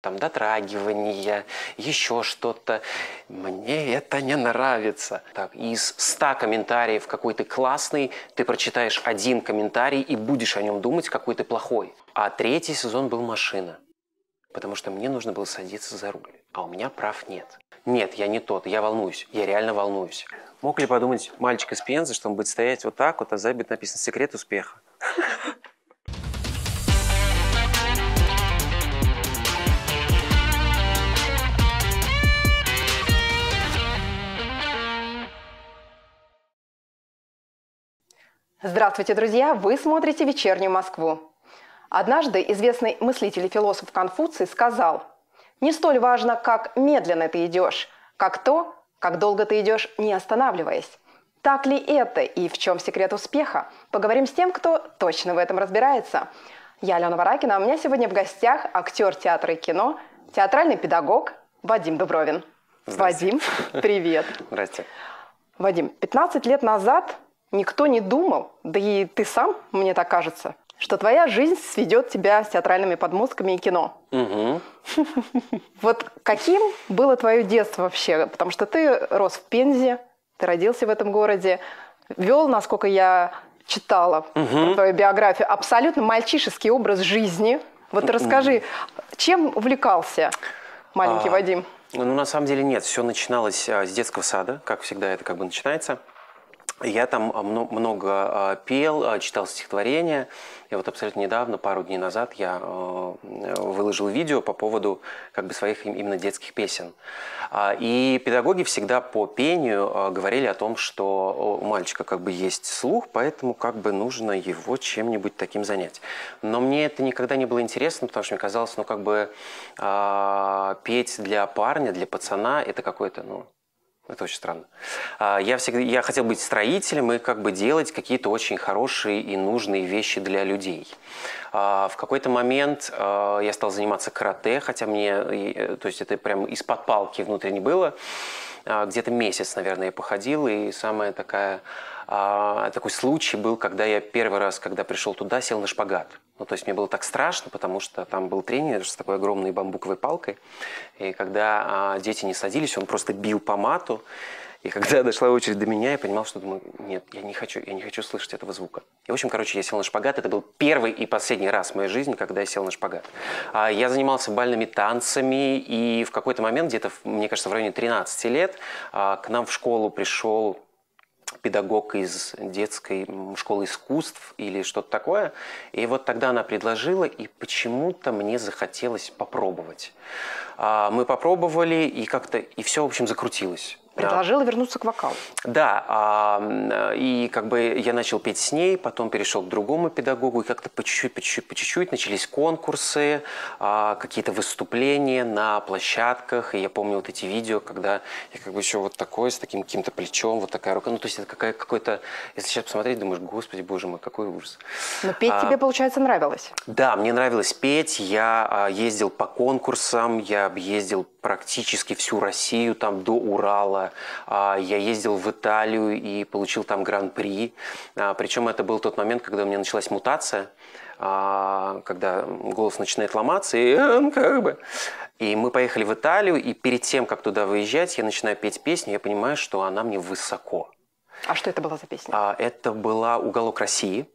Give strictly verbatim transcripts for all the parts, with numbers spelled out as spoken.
там дотрагивания, еще что-то. Мне это не нравится. Так, из ста комментариев, какой ты классный, ты прочитаешь один комментарий и будешь о нем думать, какой ты плохой. А третий сезон был «Машина», потому что мне нужно было садиться за руль, а у меня прав нет. Нет, я не тот, я волнуюсь, я реально волнуюсь. Мог ли подумать мальчик из Пензы, что он будет стоять вот так вот, а сзади будет написано «Секрет успеха». Здравствуйте, друзья! Вы смотрите «Вечернюю Москву». Однажды известный мыслитель и философ Конфуций сказал: «Не столь важно, как медленно ты идешь, как то, как долго ты идешь, не останавливаясь». Так ли это и в чем секрет успеха? Поговорим с тем, кто точно в этом разбирается. Я Алена Варакина, а у меня сегодня в гостях актер театра и кино, театральный педагог Вадим Дубровин. Вадим, привет! Здравствуйте. Вадим, пятнадцать лет назад... Никто не думал, да и ты сам, мне так кажется, что твоя жизнь сведет тебя с театральными подмостками и кино. Угу. Вот каким было твое детство вообще? Потому что ты рос в Пензе, ты родился в этом городе, вел, насколько я читала угу. твою биографию, абсолютно мальчишеский образ жизни. Вот расскажи, чем увлекался маленький а, Вадим? Ну, на самом деле нет, все начиналось с детского сада, как всегда это как бы начинается. Я там много пел, читал стихотворения. И вот абсолютно недавно, пару дней назад, я выложил видео по поводу как бы своих именно детских песен. И педагоги всегда по пению говорили о том, что у мальчика как бы есть слух, поэтому как бы нужно его чем-нибудь таким занять. Но мне это никогда не было интересно, потому что мне казалось, ну как бы петь для парня, для пацана, это какое-то, ну... Это очень странно. Я, всегда, я хотел быть строителем и как бы делать какие-то очень хорошие и нужные вещи для людей. В какой-то момент я стал заниматься карате, хотя мне, то есть это прям из-под палки внутренне было. Где-то месяц, наверное, я походил, и самая такая... А, такой случай был, когда я первый раз, когда пришел туда, сел на шпагат. Ну, то есть мне было так страшно, потому что там был тренер с такой огромной бамбуковой палкой. И когда а, дети не садились, он просто бил по мату. И когда дошла очередь до меня, я понимал, что думаю, нет, я не хочу, я не хочу слышать этого звука. И, в общем, короче, я сел на шпагат. Это был первый и последний раз в моей жизни, когда я сел на шпагат. А, я занимался бальными танцами, и в какой-то момент, где-то, мне кажется, в районе тринадцати лет, а, к нам в школу пришел... педагог из детской школы искусств или что-то такое. И вот тогда она предложила, и почему-то мне захотелось попробовать. А, мы попробовали, и как-то, и все, в общем, закрутилось. Предложила вернуться к вокалу. Да, а, и как бы я начал петь с ней, потом перешел к другому педагогу, и как-то по чуть-чуть, по чуть-чуть, по чуть-чуть начались конкурсы, а, какие-то выступления на площадках, и я помню вот эти видео, когда я как бы еще вот такой, с таким каким-то плечом, вот такая рука, ну то есть это какой-то, если сейчас посмотреть, думаешь, господи, боже мой, какой ужас. Но петь а, тебе, получается, нравилось? Да, мне нравилось петь, я а, ездил по конкурсам, я объездил практически всю Россию, там до Урала. Я ездил в Италию и получил там гран-при. Причем это был тот момент, когда у меня началась мутация, когда голос начинает ломаться, и он как бы... И мы поехали в Италию, и перед тем, как туда выезжать, я начинаю петь песню, я понимаю, что она мне высоко. А что это была за песня? Это была «Уголок России»,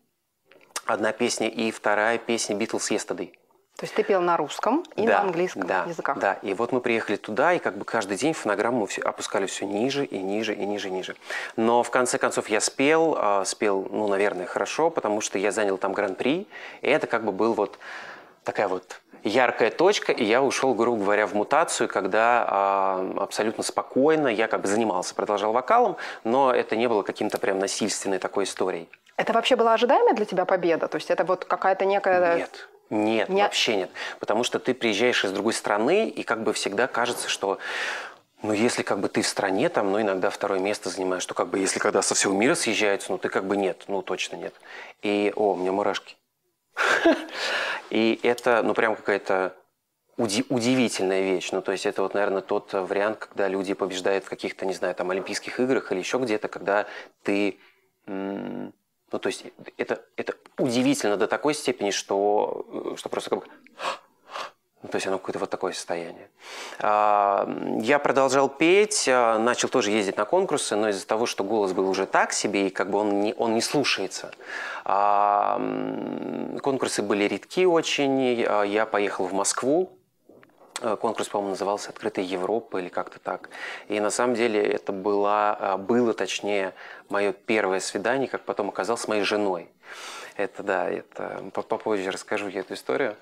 одна песня, и вторая песня «Beatles Yesterday». То есть ты пел на русском и да, на английском да, языках. Да, и вот мы приехали туда, и как бы каждый день фонограмму все, опускали все ниже и ниже и ниже и ниже. Но в конце концов я спел, э, спел, ну, наверное, хорошо, потому что я занял там гран-при, и это как бы был вот такая вот яркая точка, и я ушел, грубо говоря, в мутацию, когда э, абсолютно спокойно я как бы занимался, продолжал вокалом, но это не было каким-то прям насильственной такой историей. Это вообще была ожидаемая для тебя победа? То есть это вот какая-то некая... Нет. Нет, нет, вообще нет. Потому что ты приезжаешь из другой страны, и как бы всегда кажется, что, ну, если как бы ты в стране, там, ну, иногда второе место занимаешь, то как бы если когда со всего мира съезжаются, ну, ты как бы нет, ну, точно нет. И, о, у меня мурашки. И это, ну, прям какая-то удивительная вещь. Ну, то есть это вот, наверное, тот вариант, когда люди побеждают в каких-то, не знаю, там, Олимпийских играх или еще где-то, когда ты... Ну, то есть это, это удивительно до такой степени, что, что просто как бы... То есть оно какое-то вот такое состояние. Я продолжал петь, начал тоже ездить на конкурсы, но из-за того, что голос был уже так себе, и как бы он не, он не слушается. Конкурсы были редки очень. Я поехал в Москву. Конкурс, по-моему, назывался «Открытая Европа» или как-то так. И на самом деле это было, было, точнее, мое первое свидание, как потом оказалось, с моей женой. Это, да, это попозже расскажу я эту историю.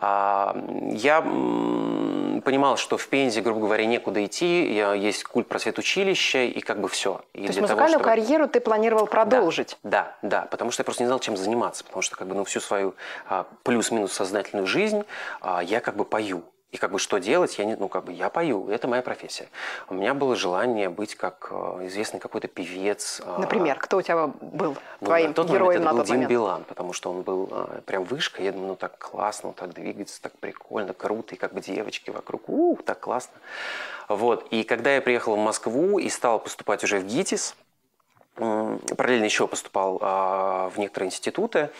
Я понимал, что в Пензе, грубо говоря, некуда идти, есть культ просветучилища и как бы все. И то есть музыкальную того, чтобы... карьеру ты планировал продолжить? Да, да, да, потому что я просто не знал, чем заниматься, потому что как бы, ну, всю свою плюс-минус сознательную жизнь я как бы пою. И как бы что делать, я, не, ну, как бы, я пою, это моя профессия. У меня было желание быть как известный какой-то певец. Например, кто у тебя был твоим ну, на тот героем на тот Дим момент? Дим Билан, потому что он был а, прям вышка. Я думаю, ну так классно, он так двигается, так прикольно, круто. И как бы девочки вокруг, у, так классно. Вот. И когда я приехал в Москву и стал поступать уже в ГИТИС, параллельно еще поступал а, в некоторые институты,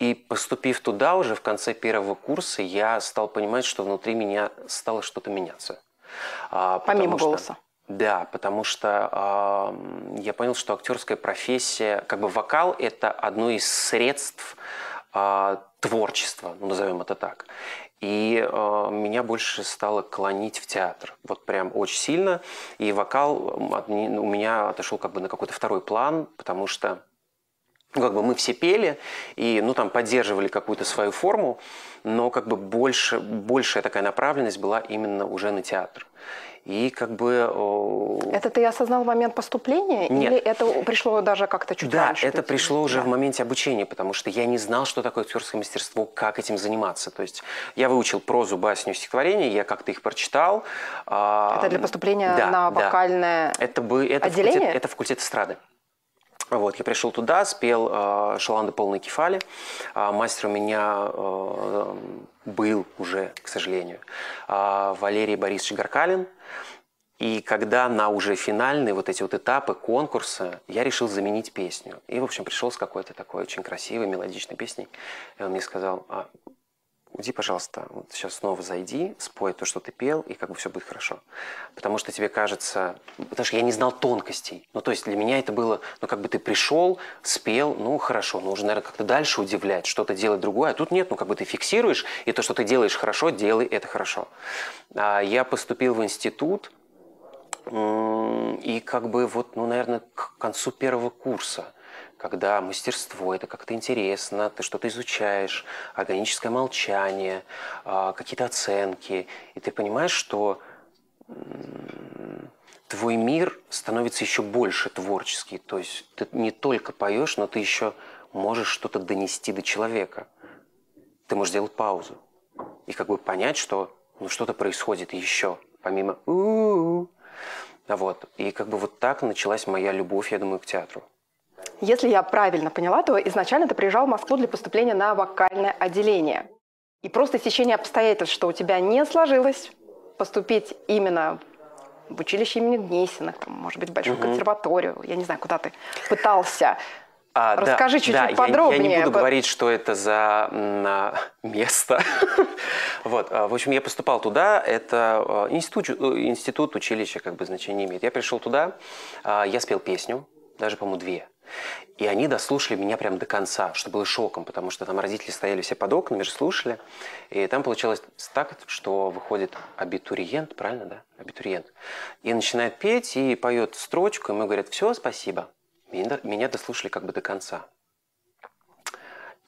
и поступив туда уже в конце первого курса, я стал понимать, что внутри меня стало что-то меняться. А, Помимо потому, голоса? Что, да, потому что а, я понял, что актерская профессия, как бы вокал – это одно из средств а, творчества, ну, назовем это так. И э, меня больше стало клонить в театр. Вот прям очень сильно. И вокал от, у меня отошел как бы на какой-то второй план, потому что ну, как бы мы все пели и ну, там, поддерживали какую-то свою форму, но как бы больше, большая такая направленность была именно уже на театр. И как бы... Э... Это ты осознал в момент поступления? Нет. Или это пришло даже как-то чуть да, раньше? Да, это пришло уже да. в моменте обучения, потому что я не знал, что такое актерское мастерство, как этим заниматься. То есть я выучил прозу, басню, стихотворение, я как-то их прочитал. Это для поступления да, на вокальное да. это бы, это отделение? Факультет, это факультет эстрады. Вот, я пришел туда, спел э, «Шаланды полные кефали». Э, мастер у меня э, был уже, к сожалению, э, Валерий Борисович Гаркалин. И когда на уже финальные вот эти вот этапы конкурса я решил заменить песню. И, в общем, пришел с какой-то такой очень красивой, мелодичной песней. И он мне сказал, а, иди, пожалуйста, вот сейчас снова зайди, спой то, что ты пел, и как бы все будет хорошо. Потому что тебе кажется... Потому что я не знал тонкостей. Ну, то есть для меня это было... Ну, как бы ты пришел, спел, ну, хорошо. Но уже, наверное, как-то дальше удивлять, что-то делать другое. А тут нет, ну, как бы ты фиксируешь, и то, что ты делаешь хорошо, делай это хорошо. А я поступил в институт, и как бы вот, ну, наверное, к концу первого курса, когда мастерство, это как-то интересно, ты что-то изучаешь, органическое молчание, какие-то оценки, и ты понимаешь, что твой мир становится еще больше творческий, то есть ты не только поешь, но ты еще можешь что-то донести до человека. Ты можешь сделать паузу и как бы понять, что ну, что-то происходит еще, помимо «у-у-у». Вот. И как бы вот так началась моя любовь, я думаю, к театру. Если я правильно поняла, то изначально ты приезжал в Москву для поступления на вокальное отделение. И просто стечение обстоятельств, что у тебя не сложилось поступить именно в училище имени Гнесиных, может быть, в Большую угу. консерваторию, я не знаю, куда ты пытался. А, Расскажи чуть-чуть да, да, подробнее. Я, я не буду По... говорить, что это за на, место. Вот, в общем, я поступал туда. Это институт, институт училища, как бы значение имеет. Я пришел туда, я спел песню, даже, по-моему, две. И они дослушали меня прям до конца, что было шоком, потому что там родители стояли все под окнами, же слушали. И там получилось так, что выходит абитуриент, правильно, да? Абитуриент. И начинает петь, и поет строчку, и ему говорят, все, спасибо. Меня, меня дослушали как бы до конца.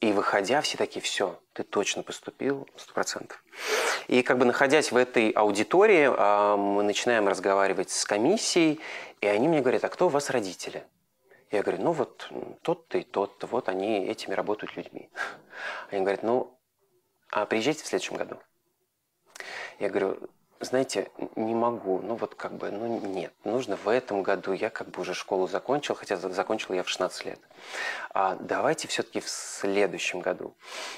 И выходя, все такие, все, ты точно поступил, сто процентов. И как бы находясь в этой аудитории, мы начинаем разговаривать с комиссией, и они мне говорят, а кто у вас родители? Я говорю, ну вот тот-то и тот-то, вот они этими работают людьми. Они говорят, ну, а приезжайте в следующем году. Я говорю, знаете, не могу, ну вот как бы, ну нет, нужно в этом году, я как бы уже школу закончил, хотя закончил я в шестнадцать лет. А давайте все-таки в следующем году.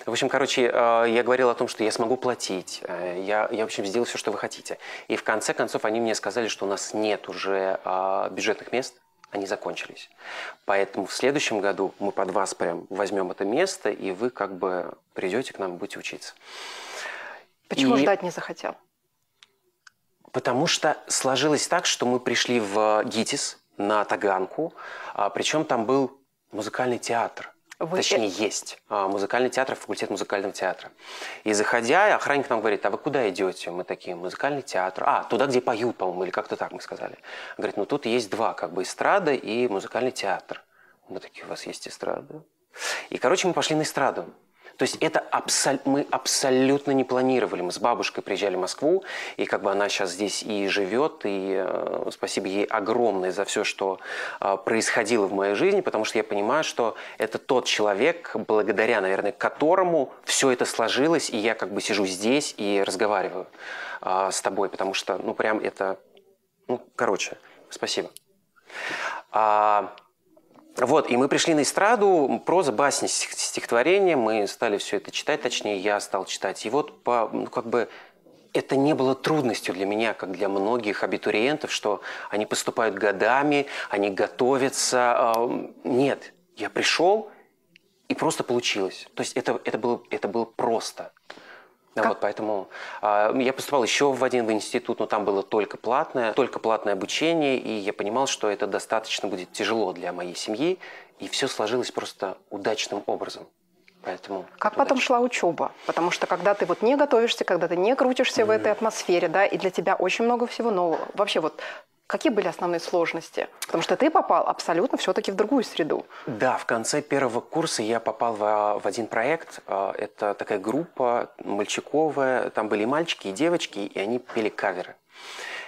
В общем, короче, я говорил о том, что я смогу платить, я, я в общем, сделал все, что вы хотите. И в конце концов они мне сказали, что у нас нет уже бюджетных мест, они закончились. Поэтому в следующем году мы под вас прям возьмем это место, и вы как бы придете к нам и будете учиться. Почему и... ждать не захотел? Потому что сложилось так, что мы пришли в ГИТИС на Таганку, причем там был музыкальный театр. Вы... Точнее, есть музыкальный театр, факультет музыкального театра. И заходя, охранник нам говорит: а вы куда идете? Мы такие: музыкальный театр. А, туда, где поют, по-моему, или как-то так мы сказали. Говорит: ну тут есть два, как бы эстрада и музыкальный театр. Мы такие: у вас есть эстрада? И, короче, мы пошли на эстраду. То есть это абсол... мы абсолютно не планировали. Мы с бабушкой приезжали в Москву, и как бы она сейчас здесь и живет, и э, спасибо ей огромное за все, что э, происходило в моей жизни, потому что я понимаю, что это тот человек, благодаря, наверное, которому все это сложилось, и я как бы сижу здесь и разговариваю э, с тобой, потому что, ну, прям это... Ну, короче, спасибо. А... Вот, и мы пришли на эстраду, проза, басни, стихотворения, мы стали все это читать, точнее, я стал читать. И вот, по, ну, как бы, это не было трудностью для меня, как для многих абитуриентов, что они поступают годами, они готовятся. Нет, я пришел, и просто получилось. То есть это, это, было, это было просто. Да, вот, поэтому э, я поступал еще в один институт, но там было только платное, только платное обучение, и я понимал, что это достаточно будет тяжело для моей семьи, и все сложилось просто удачным образом. Поэтому как потом удачно шла учеба? Потому что когда ты вот не готовишься, когда ты не крутишься mm-hmm. в этой атмосфере, да, и для тебя очень много всего нового. Вообще вот какие были основные сложности? Потому что ты попал абсолютно все-таки в другую среду. Да, в конце первого курса я попал в, в один проект. Это такая группа мальчиковая. Там были и мальчики, и девочки, и они пели каверы.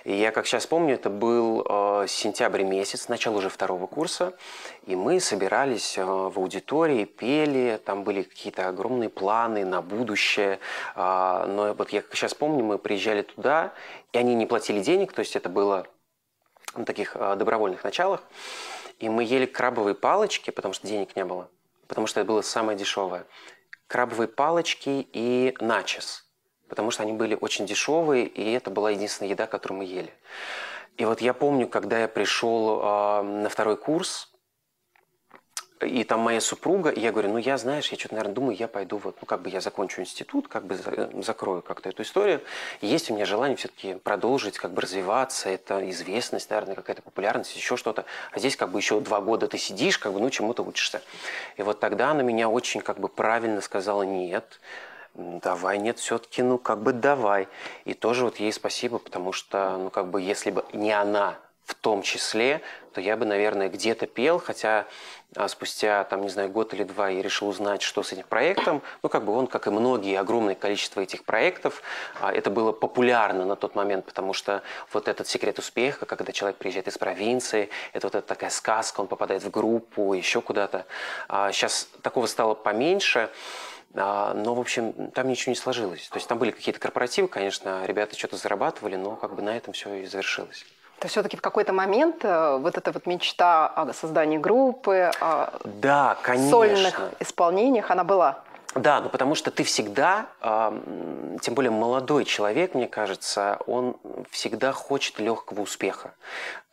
И я, как сейчас помню, это был э, сентябрь месяц, начало уже второго курса, и мы собирались э, в аудитории, пели, там были какие-то огромные планы на будущее. Э, но вот я, как сейчас помню, мы приезжали туда, и они не платили денег, то есть это было на таких э, добровольных началах. И мы ели крабовые палочки, потому что денег не было, потому что это было самое дешевое. Крабовые палочки и начос. Потому что они были очень дешевые, и это была единственная еда, которую мы ели. И вот я помню, когда я пришел э, на второй курс, и там моя супруга, и я говорю: ну я, знаешь, я что-то, наверное, думаю, я пойду, вот, ну как бы я закончу институт, как бы закрою как-то эту историю. И есть у меня желание все-таки продолжить, как бы развиваться, это известность, наверное, какая-то популярность, еще что-то. А здесь как бы еще два года ты сидишь, как бы, ну чему-то учишься. И вот тогда она меня очень как бы правильно сказала: нет, давай, нет, все-таки, ну, как бы давай. И тоже вот ей спасибо, потому что, ну, как бы, если бы не она в том числе, то я бы, наверное, где-то пел, хотя а спустя, там, не знаю, год или два я решил узнать, что с этим проектом. Ну, как бы он, как и многие, огромное количество этих проектов, а, это было популярно на тот момент, потому что вот этот секрет успеха, когда человек приезжает из провинции, это вот эта такая сказка, он попадает в группу, еще куда-то. А сейчас такого стало поменьше. Но, в общем, там ничего не сложилось. То есть там были какие-то корпоративы, конечно, ребята что-то зарабатывали, но как бы на этом все и завершилось. То все-таки в какой-то момент вот эта вот мечта о создании группы, о да, конечно. сольных исполнениях, она была? Да, ну потому что ты всегда, э, тем более молодой человек, мне кажется, он всегда хочет легкого успеха.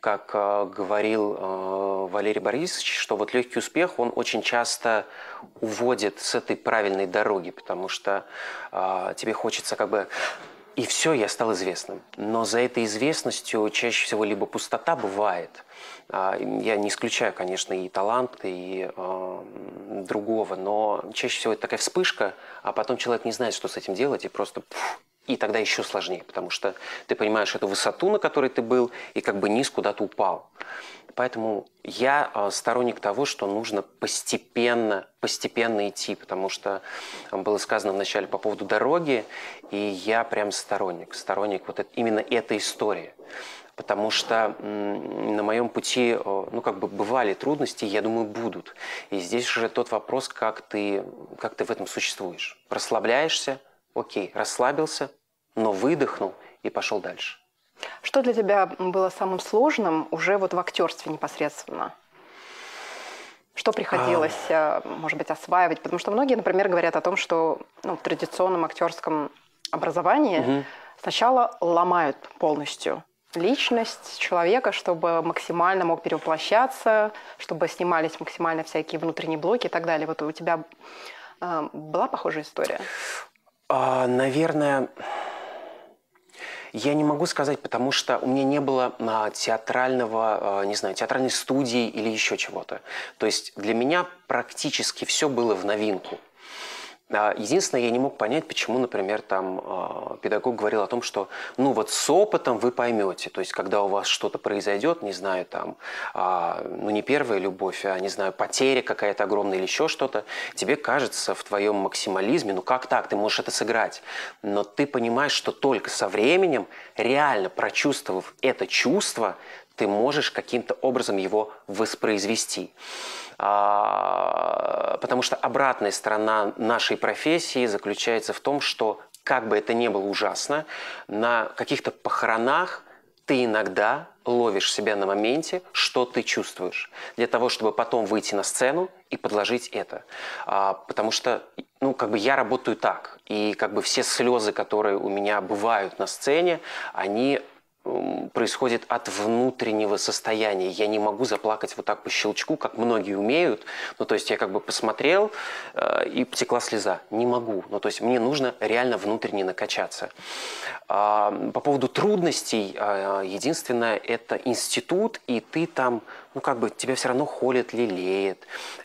Как э, говорил э, Валерий Борисович, что вот легкий успех, он очень часто уводит с этой правильной дороги, потому что э, тебе хочется как бы... И все, я стал известным. Но за этой известностью чаще всего либо пустота бывает. Я не исключаю, конечно, и талант, и э, другого, но чаще всего это такая вспышка, а потом человек не знает, что с этим делать, и просто... Пфф, и тогда еще сложнее, потому что ты понимаешь эту высоту, на которой ты был, и как бы низ куда-то упал. Поэтому я э, сторонник того, что нужно постепенно, постепенно идти, потому что было сказано вначале по поводу дороги, и я прям сторонник, сторонник вот это, именно этой истории. Потому что на моем пути, ну, как бы бывали трудности, я думаю, будут. И здесь же тот вопрос, как ты, как ты в этом существуешь. Расслабляешься, окей, расслабился, но выдохнул и пошел дальше. Что для тебя было самым сложным уже вот в актерстве непосредственно? Что приходилось, а... может быть, осваивать? Потому что многие, например, говорят о том, что, ну, в традиционном актерском образовании угу. сначала ломают полностью личность человека, чтобы максимально мог перевоплощаться, чтобы снимались максимально всякие внутренние блоки и так далее. Вот у тебя э, была похожая история? А, наверное, Я не могу сказать, потому что у меня не было а, театрального, а, не знаю, театральной студии или еще чего-то. То есть для меня практически все было в новинку. А, единственное, я не мог понять, почему, например, там а, педагог говорил о том, что, ну вот с опытом вы поймете. То есть когда у вас что-то произойдет, не знаю, там, а, ну не первая любовь, а, не знаю, потеря какая-то огромная или еще что-то, тебе кажется в твоем максимализме, ну как так, ты можешь это сыграть. Но ты понимаешь, что только со временем, реально прочувствовав это чувство, ты можешь каким-то образом его воспроизвести. А, потому что обратная сторона нашей профессии заключается в том, что, как бы это ни было ужасно, на каких-то похоронах ты иногда ловишь себя на моменте, что ты чувствуешь, для того, чтобы потом выйти на сцену и подложить это. А, потому что, ну, как бы я работаю так, и как бы все слезы, которые у меня бывают на сцене, они... происходит от внутреннего состояния. Я не могу заплакать вот так по щелчку, как многие умеют. Ну, то есть я как бы посмотрел, э, и потекла слеза. Не могу. Ну, то есть мне нужно реально внутренне накачаться. Э, по поводу трудностей, э, единственное, это институт, и ты там, ну, как бы тебя все равно холят, лелеют,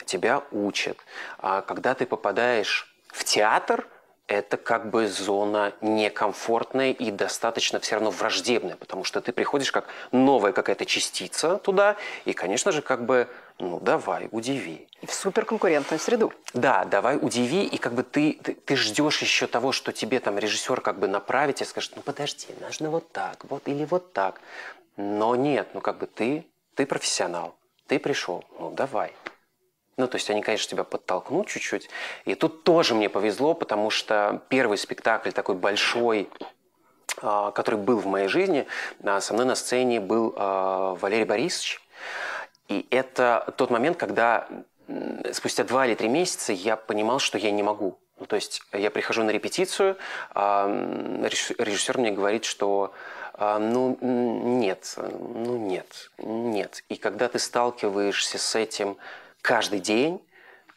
тебя учат. А когда ты попадаешь в театр, это как бы зона некомфортная и достаточно все равно враждебная, потому что ты приходишь как новая какая-то частица туда, и, конечно же, как бы, ну, давай, удиви. И в суперконкурентную среду. Да, давай, удиви, и как бы ты, ты, ты ждешь еще того, что тебе там режиссер как бы направит, и скажет, ну, подожди, нужно вот так, вот или вот так. Но нет, ну, как бы ты, ты профессионал, ты пришел, ну, давай. Ну, то есть они, конечно, тебя подтолкнут чуть-чуть. И тут тоже мне повезло, потому что первый спектакль такой большой, который был в моей жизни, со мной на сцене был Валерий Борисович. И это тот момент, когда спустя два или три месяца я понимал, что я не могу. Ну, то есть я прихожу на репетицию, режиссер мне говорит, что... Ну, нет, ну, нет, нет. И когда ты сталкиваешься с этим... каждый день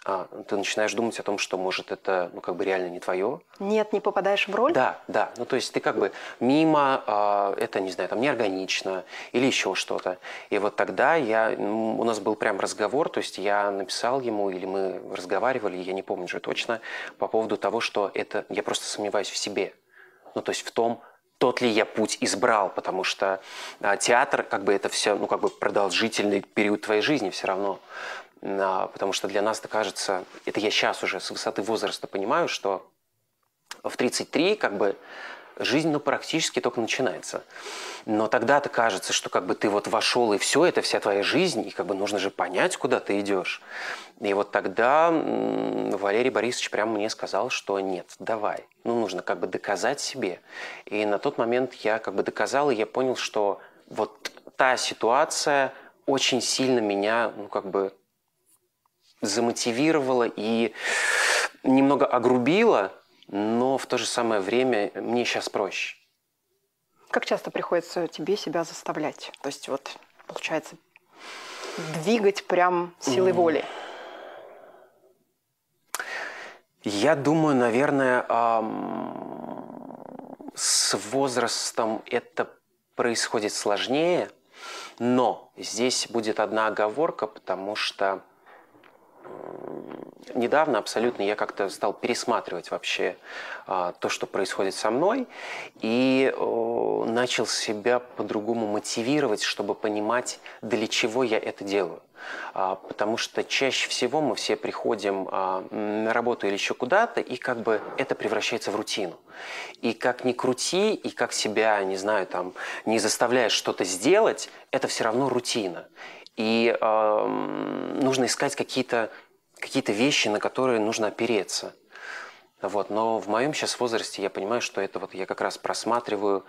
а, ты начинаешь думать о том, что, может, это, ну, как бы реально не твое. Нет, не попадаешь в роль? Да, да. Ну, то есть ты как бы мимо, а, это, не знаю, там, неорганично или еще что-то. И вот тогда я, ну, у нас был прям разговор, то есть я написал ему, или мы разговаривали, я не помню уже точно, по поводу того, что это, я просто сомневаюсь в себе. Ну, то есть в том, тот ли я путь избрал, потому что а, театр, как бы это все, ну, как бы продолжительный период твоей жизни все равно. А, потому что для нас, это кажется, это я сейчас уже с высоты возраста понимаю, что в тридцать три, как бы, жизнь, ну, практически только начинается. Но тогда-то кажется, что, как бы, ты вот вошел, и все, это вся твоя жизнь, и, как бы, нужно же понять, куда ты идешь. И вот тогда м-м, Валерий Борисович прямо мне сказал, что нет, давай. Ну, нужно как бы доказать себе. И на тот момент я как бы доказал, и я понял, что вот та ситуация очень сильно меня, ну, как бы замотивировала и немного огрубила, но в то же самое время мне сейчас проще. Как часто приходится тебе себя заставлять? То есть вот, получается, двигать прям силой mm. воли? Я думаю, наверное, эм, с возрастом это происходит сложнее, но здесь будет одна оговорка, потому что недавно абсолютно я как-то стал пересматривать вообще а, то, что происходит со мной, и о, начал себя по-другому мотивировать, чтобы понимать, для чего я это делаю. А, потому что чаще всего мы все приходим а, на работу или еще куда-то, и как бы это превращается в рутину. И как ни крути, и как себя, не знаю, там, не заставляешь что-то сделать, это все равно рутина. И э, нужно искать какие-то какие-то вещи, на которые нужно опереться. Вот. Но в моем сейчас возрасте я понимаю, что это вот я как раз просматриваю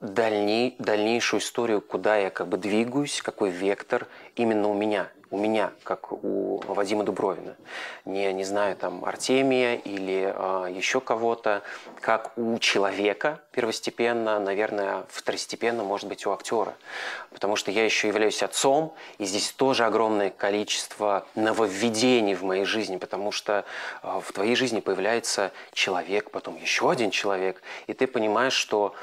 дальней, дальнейшую историю, куда я как бы двигаюсь, какой вектор именно у меня. У меня, как у Вадима Дубровина. Не, не знаю, там, Артемия или э, еще кого-то. Как у человека первостепенно, наверное, второстепенно, может быть, у актера. Потому что я еще являюсь отцом, и здесь тоже огромное количество нововведений в моей жизни, потому что э, в твоей жизни появляется человек, потом еще один человек, и ты понимаешь, что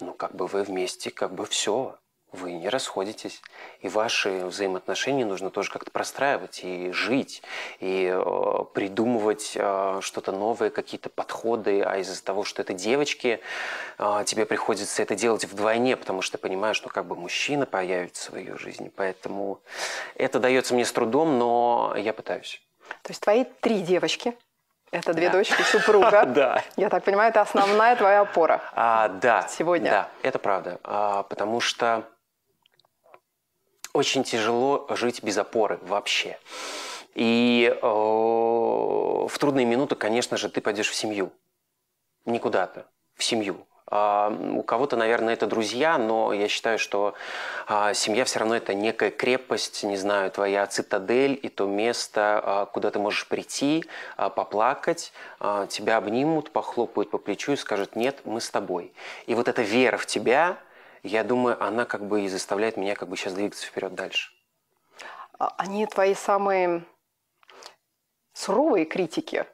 ну как бы вы вместе, как бы все, вы не расходитесь. И ваши взаимоотношения нужно тоже как-то простраивать и жить, и э, придумывать э, что-то новое, какие-то подходы. А из-за того, что это девочки, э, тебе приходится это делать вдвойне, потому что ты понимаешь, что как бы мужчина появится в ее жизни. Поэтому это дается мне с трудом, но я пытаюсь. То есть твои три девочки... Это две, да, дочки супруга. Да. Я так понимаю, это основная твоя опора. А, да. Сегодня. Да, это правда. А, потому что очень тяжело жить без опоры вообще. И о, в трудные минуты, конечно же, ты пойдешь в семью. Не куда-то, в семью. А, у кого-то, наверное, это друзья, но я считаю, что а, семья все равно это некая крепость, не знаю, твоя цитадель и то место, а, куда ты можешь прийти, а, поплакать, а, тебя обнимут, похлопают по плечу и скажут: нет, мы с тобой. И вот эта вера в тебя, я думаю, она как бы и заставляет меня как бы сейчас двигаться вперед дальше. Они твои самые суровые критики?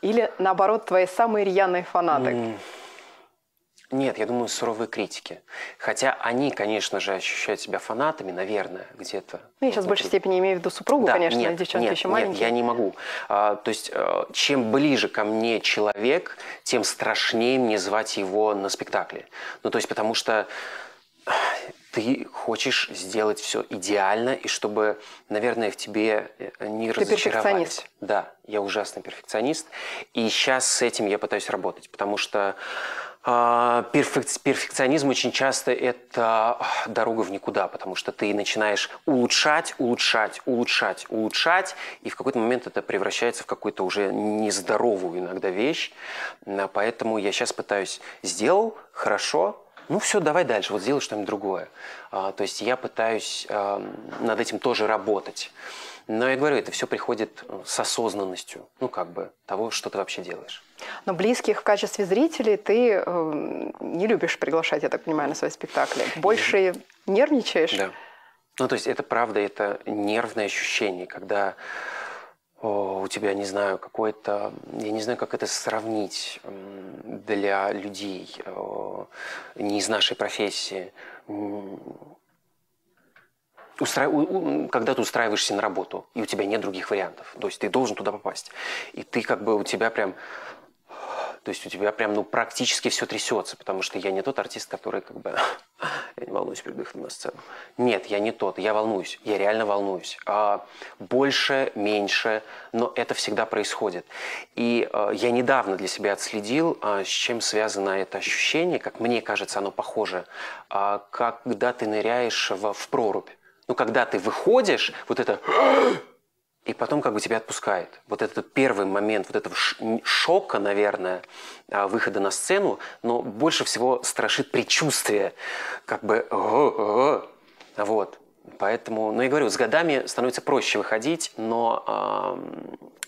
Или, наоборот, твои самые рьяные фанаты? Mm. Нет, я думаю, суровые критики. Хотя они, конечно же, ощущают себя фанатами, наверное, где-то. Ну, я сейчас в большей степени имею в виду супругу, да, конечно, нет, девчонки нет, еще нет, маленькие. Нет, я не могу. А, то есть, чем ближе ко мне человек, тем страшнее мне звать его на спектакли. Ну, то есть, потому что ты хочешь сделать все идеально, и чтобы, наверное, в тебе не разочаровались. Ты перфекционист. Да, я ужасный перфекционист. И сейчас с этим я пытаюсь работать, потому что... перфекционизм очень часто это дорога в никуда, потому что ты начинаешь улучшать, улучшать, улучшать, улучшать, и в какой-то момент это превращается в какую-то уже нездоровую иногда вещь. Поэтому я сейчас пытаюсь: сделал, хорошо, ну все, давай дальше, вот сделай что-нибудь другое. То есть я пытаюсь над этим тоже работать. Но я говорю, это все приходит с осознанностью, ну как бы, того, что ты вообще делаешь. Но близких в качестве зрителей ты э, не любишь приглашать, я так понимаю, на свои спектакли. Больше нервничаешь? Да. Ну, то есть это правда, это нервное ощущение, когда о, у тебя, не знаю, какое-то... Я не знаю, как это сравнить для людей о, не из нашей профессии. Устра... Когда ты устраиваешься на работу, и у тебя нет других вариантов. То есть ты должен туда попасть. И ты как бы у тебя прям... То есть у тебя прям, ну, практически все трясется, потому что я не тот артист, который как бы... Я не волнуюсь перед выходом на сцену. Нет, я не тот, я волнуюсь, я реально волнуюсь. А, больше, меньше, но это всегда происходит. И а, я недавно для себя отследил, а, с чем связано это ощущение, как мне кажется, оно похоже, а, когда ты ныряешь в, в прорубь. Ну, когда ты выходишь, вот это... И потом как бы тебя отпускает. Вот этот первый момент, вот этого шока, наверное, выхода на сцену, но больше всего страшит предчувствие. Как бы... Вот. Поэтому, ну, я говорю, с годами становится проще выходить, но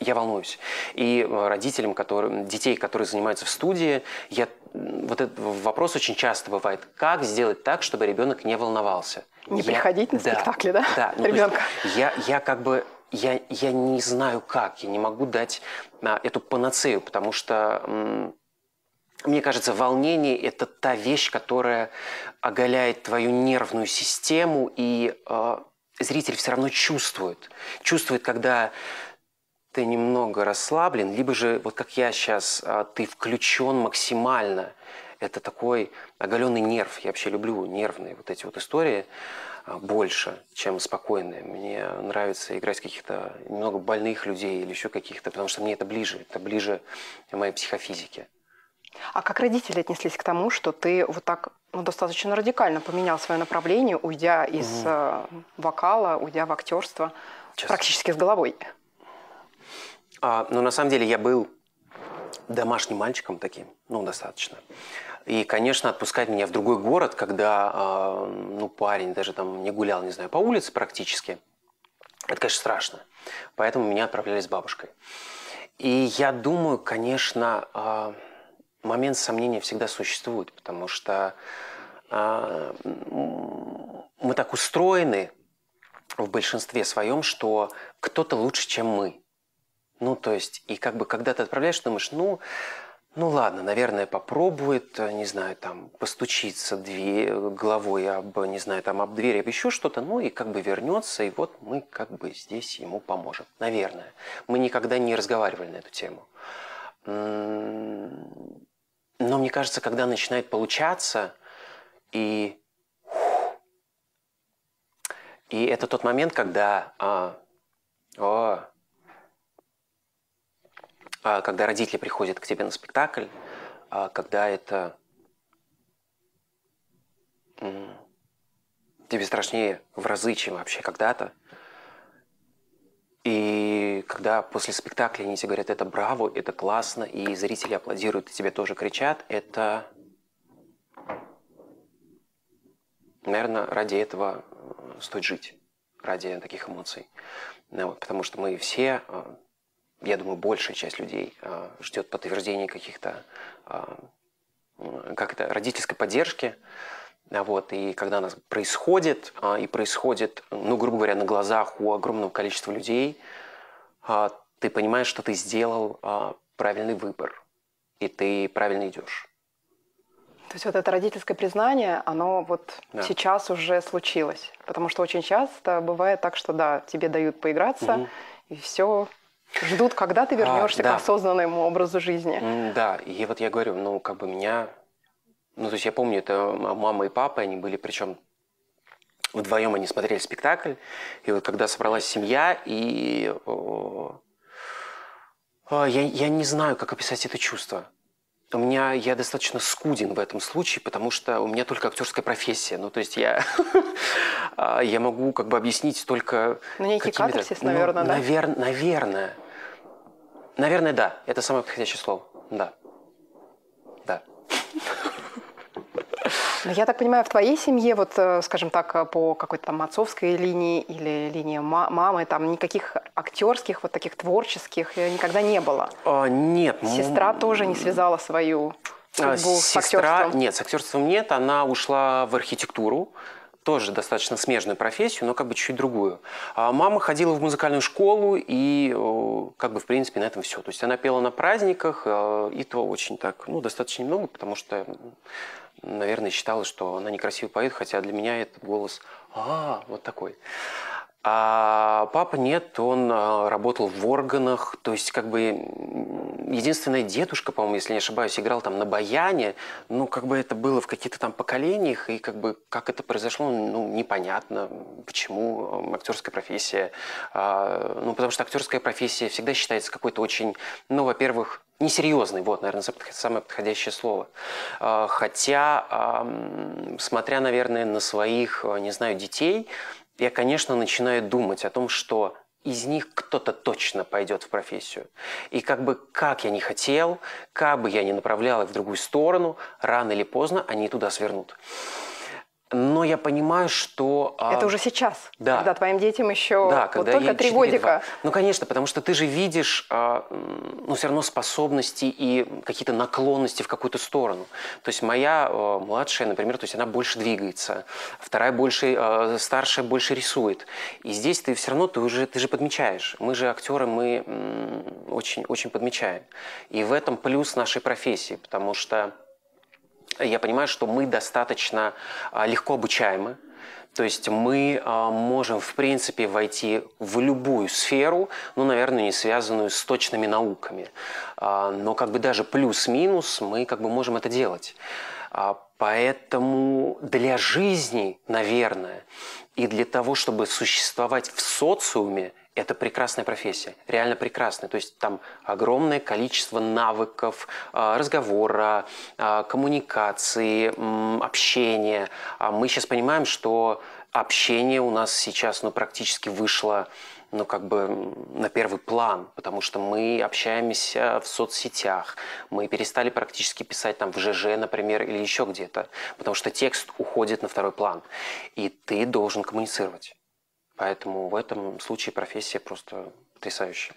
э, я волнуюсь. И родителям, которые, детей, которые занимаются в студии, я, вот этот вопрос очень часто бывает. Как сделать так, чтобы ребенок не волновался? Не я, приходить на да, спектакли, да? Да. Ну, ребенка. Я, я как бы... Я, я не знаю как, я не могу дать а, эту панацею, потому что, м, мне кажется, волнение – это та вещь, которая оголяет твою нервную систему, и э, зритель все равно чувствует. Чувствует, когда ты немного расслаблен, либо же, вот как я сейчас, э, ты включен максимально. Это такой оголенный нерв. Я вообще люблю нервные вот эти вот истории больше, чем спокойные. Мне нравится играть каких-то немного больных людей или еще каких-то, потому что мне это ближе, это ближе моей психофизике. А как родители отнеслись к тому, что ты вот так, ну, достаточно радикально поменял свое направление, уйдя из mm-hmm. вокала, уйдя в актерство, Сейчас. практически с головой? А, ну, на самом деле я был домашним мальчиком таким, ну, достаточно. И, конечно, отпускать меня в другой город, когда, э, ну, парень даже там не гулял, не знаю, по улице практически, это, конечно, страшно. Поэтому меня отправляли с бабушкой. И я думаю, конечно, э, момент сомнения всегда существует, потому что э, мы так устроены в большинстве своем, что кто-то лучше, чем мы. Ну, то есть, и как бы, когда ты отправляешь, думаешь, ну, Ну ладно, наверное, попробует, не знаю, там, постучиться дверь, головой об, не знаю, там, об дверь, об еще что-то, ну и как бы вернется, и вот мы как бы здесь ему поможем. Наверное. Мы никогда не разговаривали на эту тему. Но мне кажется, когда начинает получаться, и, и это тот момент, когда... А, о, когда родители приходят к тебе на спектакль, когда это тебе страшнее в разы, чем вообще когда-то. И когда после спектакля они тебе говорят, это браво, это классно, и зрители аплодируют, и тебе тоже кричат, это, наверное, ради этого стоит жить, ради таких эмоций. Потому что мы все... Я думаю, большая часть людей э, ждет подтверждения каких-то э, как это, родительской поддержки. Вот. И когда у нас происходит, э, и происходит, ну, грубо говоря, на глазах у огромного количества людей, э, ты понимаешь, что ты сделал э, правильный выбор, и ты правильно идешь. То есть вот это родительское признание, оно вот да. сейчас уже случилось. Потому что очень часто бывает так, что да, тебе дают поиграться, угу. и все... Ждут, когда ты вернешься а, да. к осознанному образу жизни. Да, и вот я говорю, ну, как бы меня... Ну, то есть я помню, это мама и папа, они были, причем вдвоем они смотрели спектакль. И вот когда собралась семья, и... О, о, я, я не знаю, как описать это чувство. У меня... Я достаточно скуден в этом случае, потому что у меня только актерская профессия. Ну, то есть я... Я могу как бы объяснить только... Ну, некий катарсис, наверное, да? Наверное. Наверное, да. Это самое подходящее слово. Да. Да. Но я так понимаю, в твоей семье, вот, скажем так, по какой-то там отцовской линии или линии ма мамы, там никаких актерских, вот таких творческих никогда не было? А, нет. Сестра м... тоже не связала свою судьбу с актерством? Нет, с актерством нет. Она ушла в архитектуру. Тоже достаточно смежную профессию, но как бы чуть-чуть другую. А мама ходила в музыкальную школу, и как бы, в принципе, на этом все. То есть она пела на праздниках, и то очень так, ну, достаточно немного, потому что, наверное, считала, что она некрасиво поет, хотя для меня этот голос а, вот такой. А папа нет, он работал в органах, то есть как бы единственная дедушка, по-моему, если не ошибаюсь, играл там на баяне, ну как бы это было в каких-то там поколениях, и как бы как это произошло, ну непонятно, почему актерская профессия, ну потому что актерская профессия всегда считается какой-то очень, ну во-первых, несерьезный, вот, наверное, самое подходящее слово. Хотя, смотря, наверное, на своих, не знаю, детей, я, конечно, начинаю думать о том, что из них кто-то точно пойдет в профессию. И как бы, как я ни хотел, как бы я ни направлял их в другую сторону, рано или поздно они туда свернут. Но я понимаю, что... Это а... уже сейчас, да. когда твоим детям еще да, вот только три годика. Ну, конечно, потому что ты же видишь а, ну, все равно способности и какие-то наклонности в какую-то сторону. То есть моя а, младшая, например, то есть она больше двигается, вторая больше, а, старшая больше рисует. И здесь ты все равно, ты уже ты же подмечаешь. Мы же актеры, мы очень, очень подмечаем. И в этом плюс нашей профессии, потому что... Я понимаю, что мы достаточно легко обучаемы, то есть мы можем, в принципе, войти в любую сферу, ну, наверное, не связанную с точными науками, но как бы даже плюс-минус мы как бы можем это делать. Поэтому для жизни, наверное, и для того, чтобы существовать в социуме, это прекрасная профессия, реально прекрасная. То есть там огромное количество навыков, разговора, коммуникации, общения. А мы сейчас понимаем, что общение у нас сейчас ну, практически вышло ну, как бы на первый план, потому что мы общаемся в соцсетях, мы перестали практически писать там в ЖЖ, например, или еще где-то, потому что текст уходит на второй план, и ты должен коммуницировать. Поэтому в этом случае профессия просто потрясающая.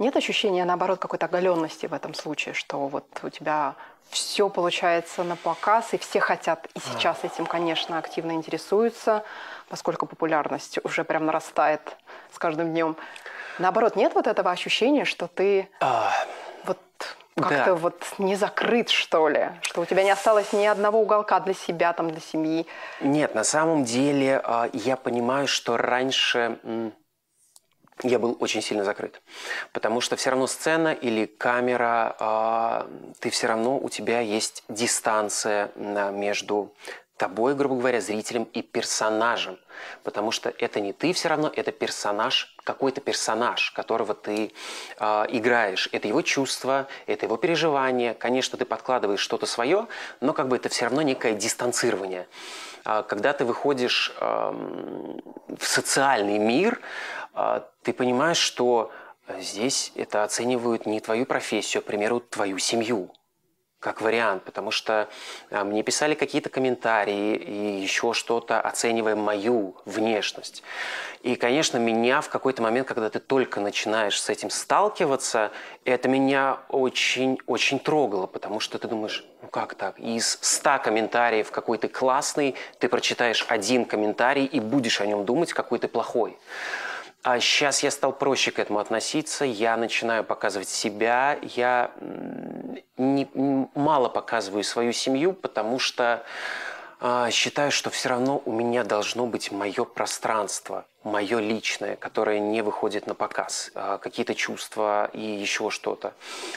Нет ощущения, наоборот, какой-то оголенности в этом случае, что вот у тебя все получается на показ, и все хотят, и сейчас а. этим, конечно, активно интересуются, поскольку популярность уже прям нарастает с каждым днем. Наоборот, нет вот этого ощущения, что ты а. вот как-то да. вот не закрыт, что ли? Что у тебя не осталось ни одного уголка для себя, там, для семьи? Нет, на самом деле я понимаю, что раньше я был очень сильно закрыт. Потому что все равно сцена или камера, ты все равно, у тебя есть дистанция между тобой, грубо говоря, зрителем и персонажем. Потому что это не ты все равно, это персонаж, какой-то персонаж, которого ты э, играешь. Это его чувства, это его переживания. Конечно, ты подкладываешь что-то свое, но как бы это все равно некое дистанцирование. А когда ты выходишь э, в социальный мир, э, ты понимаешь, что здесь это оценивают не твою профессию, а, к примеру, твою семью. Как вариант, потому что а, мне писали какие-то комментарии и еще что-то, оценивая мою внешность. И, конечно, меня в какой-то момент, когда ты только начинаешь с этим сталкиваться, это меня очень-очень трогало, потому что ты думаешь, ну как так? Из ста комментариев, какой ты классный, ты прочитаешь один комментарий и будешь о нем думать, какой ты плохой. А сейчас я стал проще к этому относиться, я начинаю показывать себя, я... Не, мало показываю свою семью, потому что э, считаю, что все равно у меня должно быть мое пространство, мое личное, которое не выходит на показ, э, какие-то чувства и еще что-то.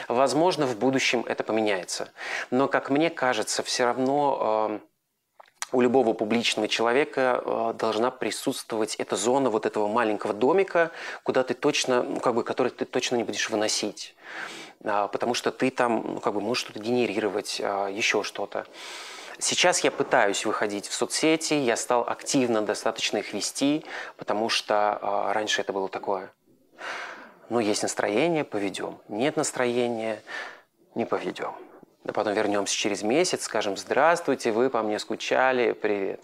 Возможно, в будущем это поменяется. Но, как мне кажется, все равно э, у любого публичного человека э, должна присутствовать эта зона вот этого маленького домика, куда ты точно, ну, как бы, который ты точно не будешь выносить. Потому что ты там, ну, как бы, можешь что-то генерировать, еще что-то. Сейчас я пытаюсь выходить в соцсети, я стал активно достаточно их вести, потому что раньше это было такое. Ну, есть настроение, поведем. Нет настроения, не поведем. Да потом вернемся через месяц, скажем, здравствуйте, вы по мне скучали, привет.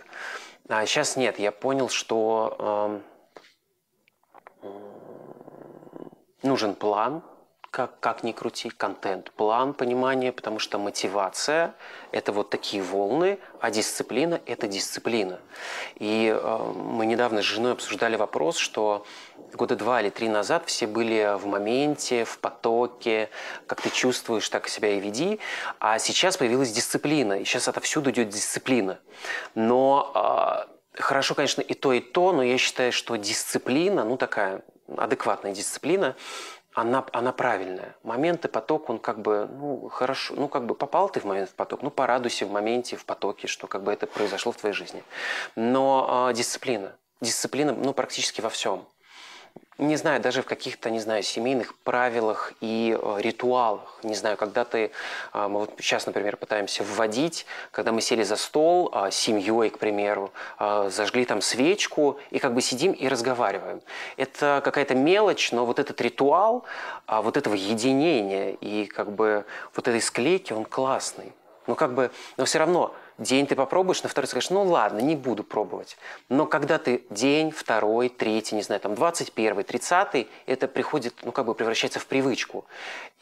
А сейчас нет, я понял, что э, нужен план. Как, как ни крути, контент, план, понимание, потому что мотивация – это вот такие волны, а дисциплина – это дисциплина. И э, мы недавно с женой обсуждали вопрос, что года два или три назад все были в моменте, в потоке, как ты чувствуешь, так себя и веди, а сейчас появилась дисциплина, и сейчас отовсюду идет дисциплина. Но э, хорошо, конечно, и то, и то, но я считаю, что дисциплина, ну такая адекватная дисциплина, Она, она правильная. Момент и поток, он как бы, ну, хорошо, ну, как бы попал ты в момент, в поток, ну, порадуйся в моменте, в потоке, что как бы это произошло в твоей жизни. Но э, дисциплина. Дисциплина, ну, практически во всем. Не знаю, даже в каких-то, не знаю, семейных правилах и э, ритуалах. Не знаю, когда ты, э, мы вот сейчас, например, пытаемся вводить, когда мы сели за стол э, с семьей, к примеру, э, зажгли там свечку и как бы сидим и разговариваем. Это какая-то мелочь, но вот этот ритуал, э, вот этого единения и как бы вот этой склейки, он классный. Но как бы, но все равно... День ты попробуешь, на второй скажешь, ну ладно, не буду пробовать. Но когда ты день, второй, третий, не знаю, там двадцать первый, тридцатый, это приходит, ну как бы превращается в привычку.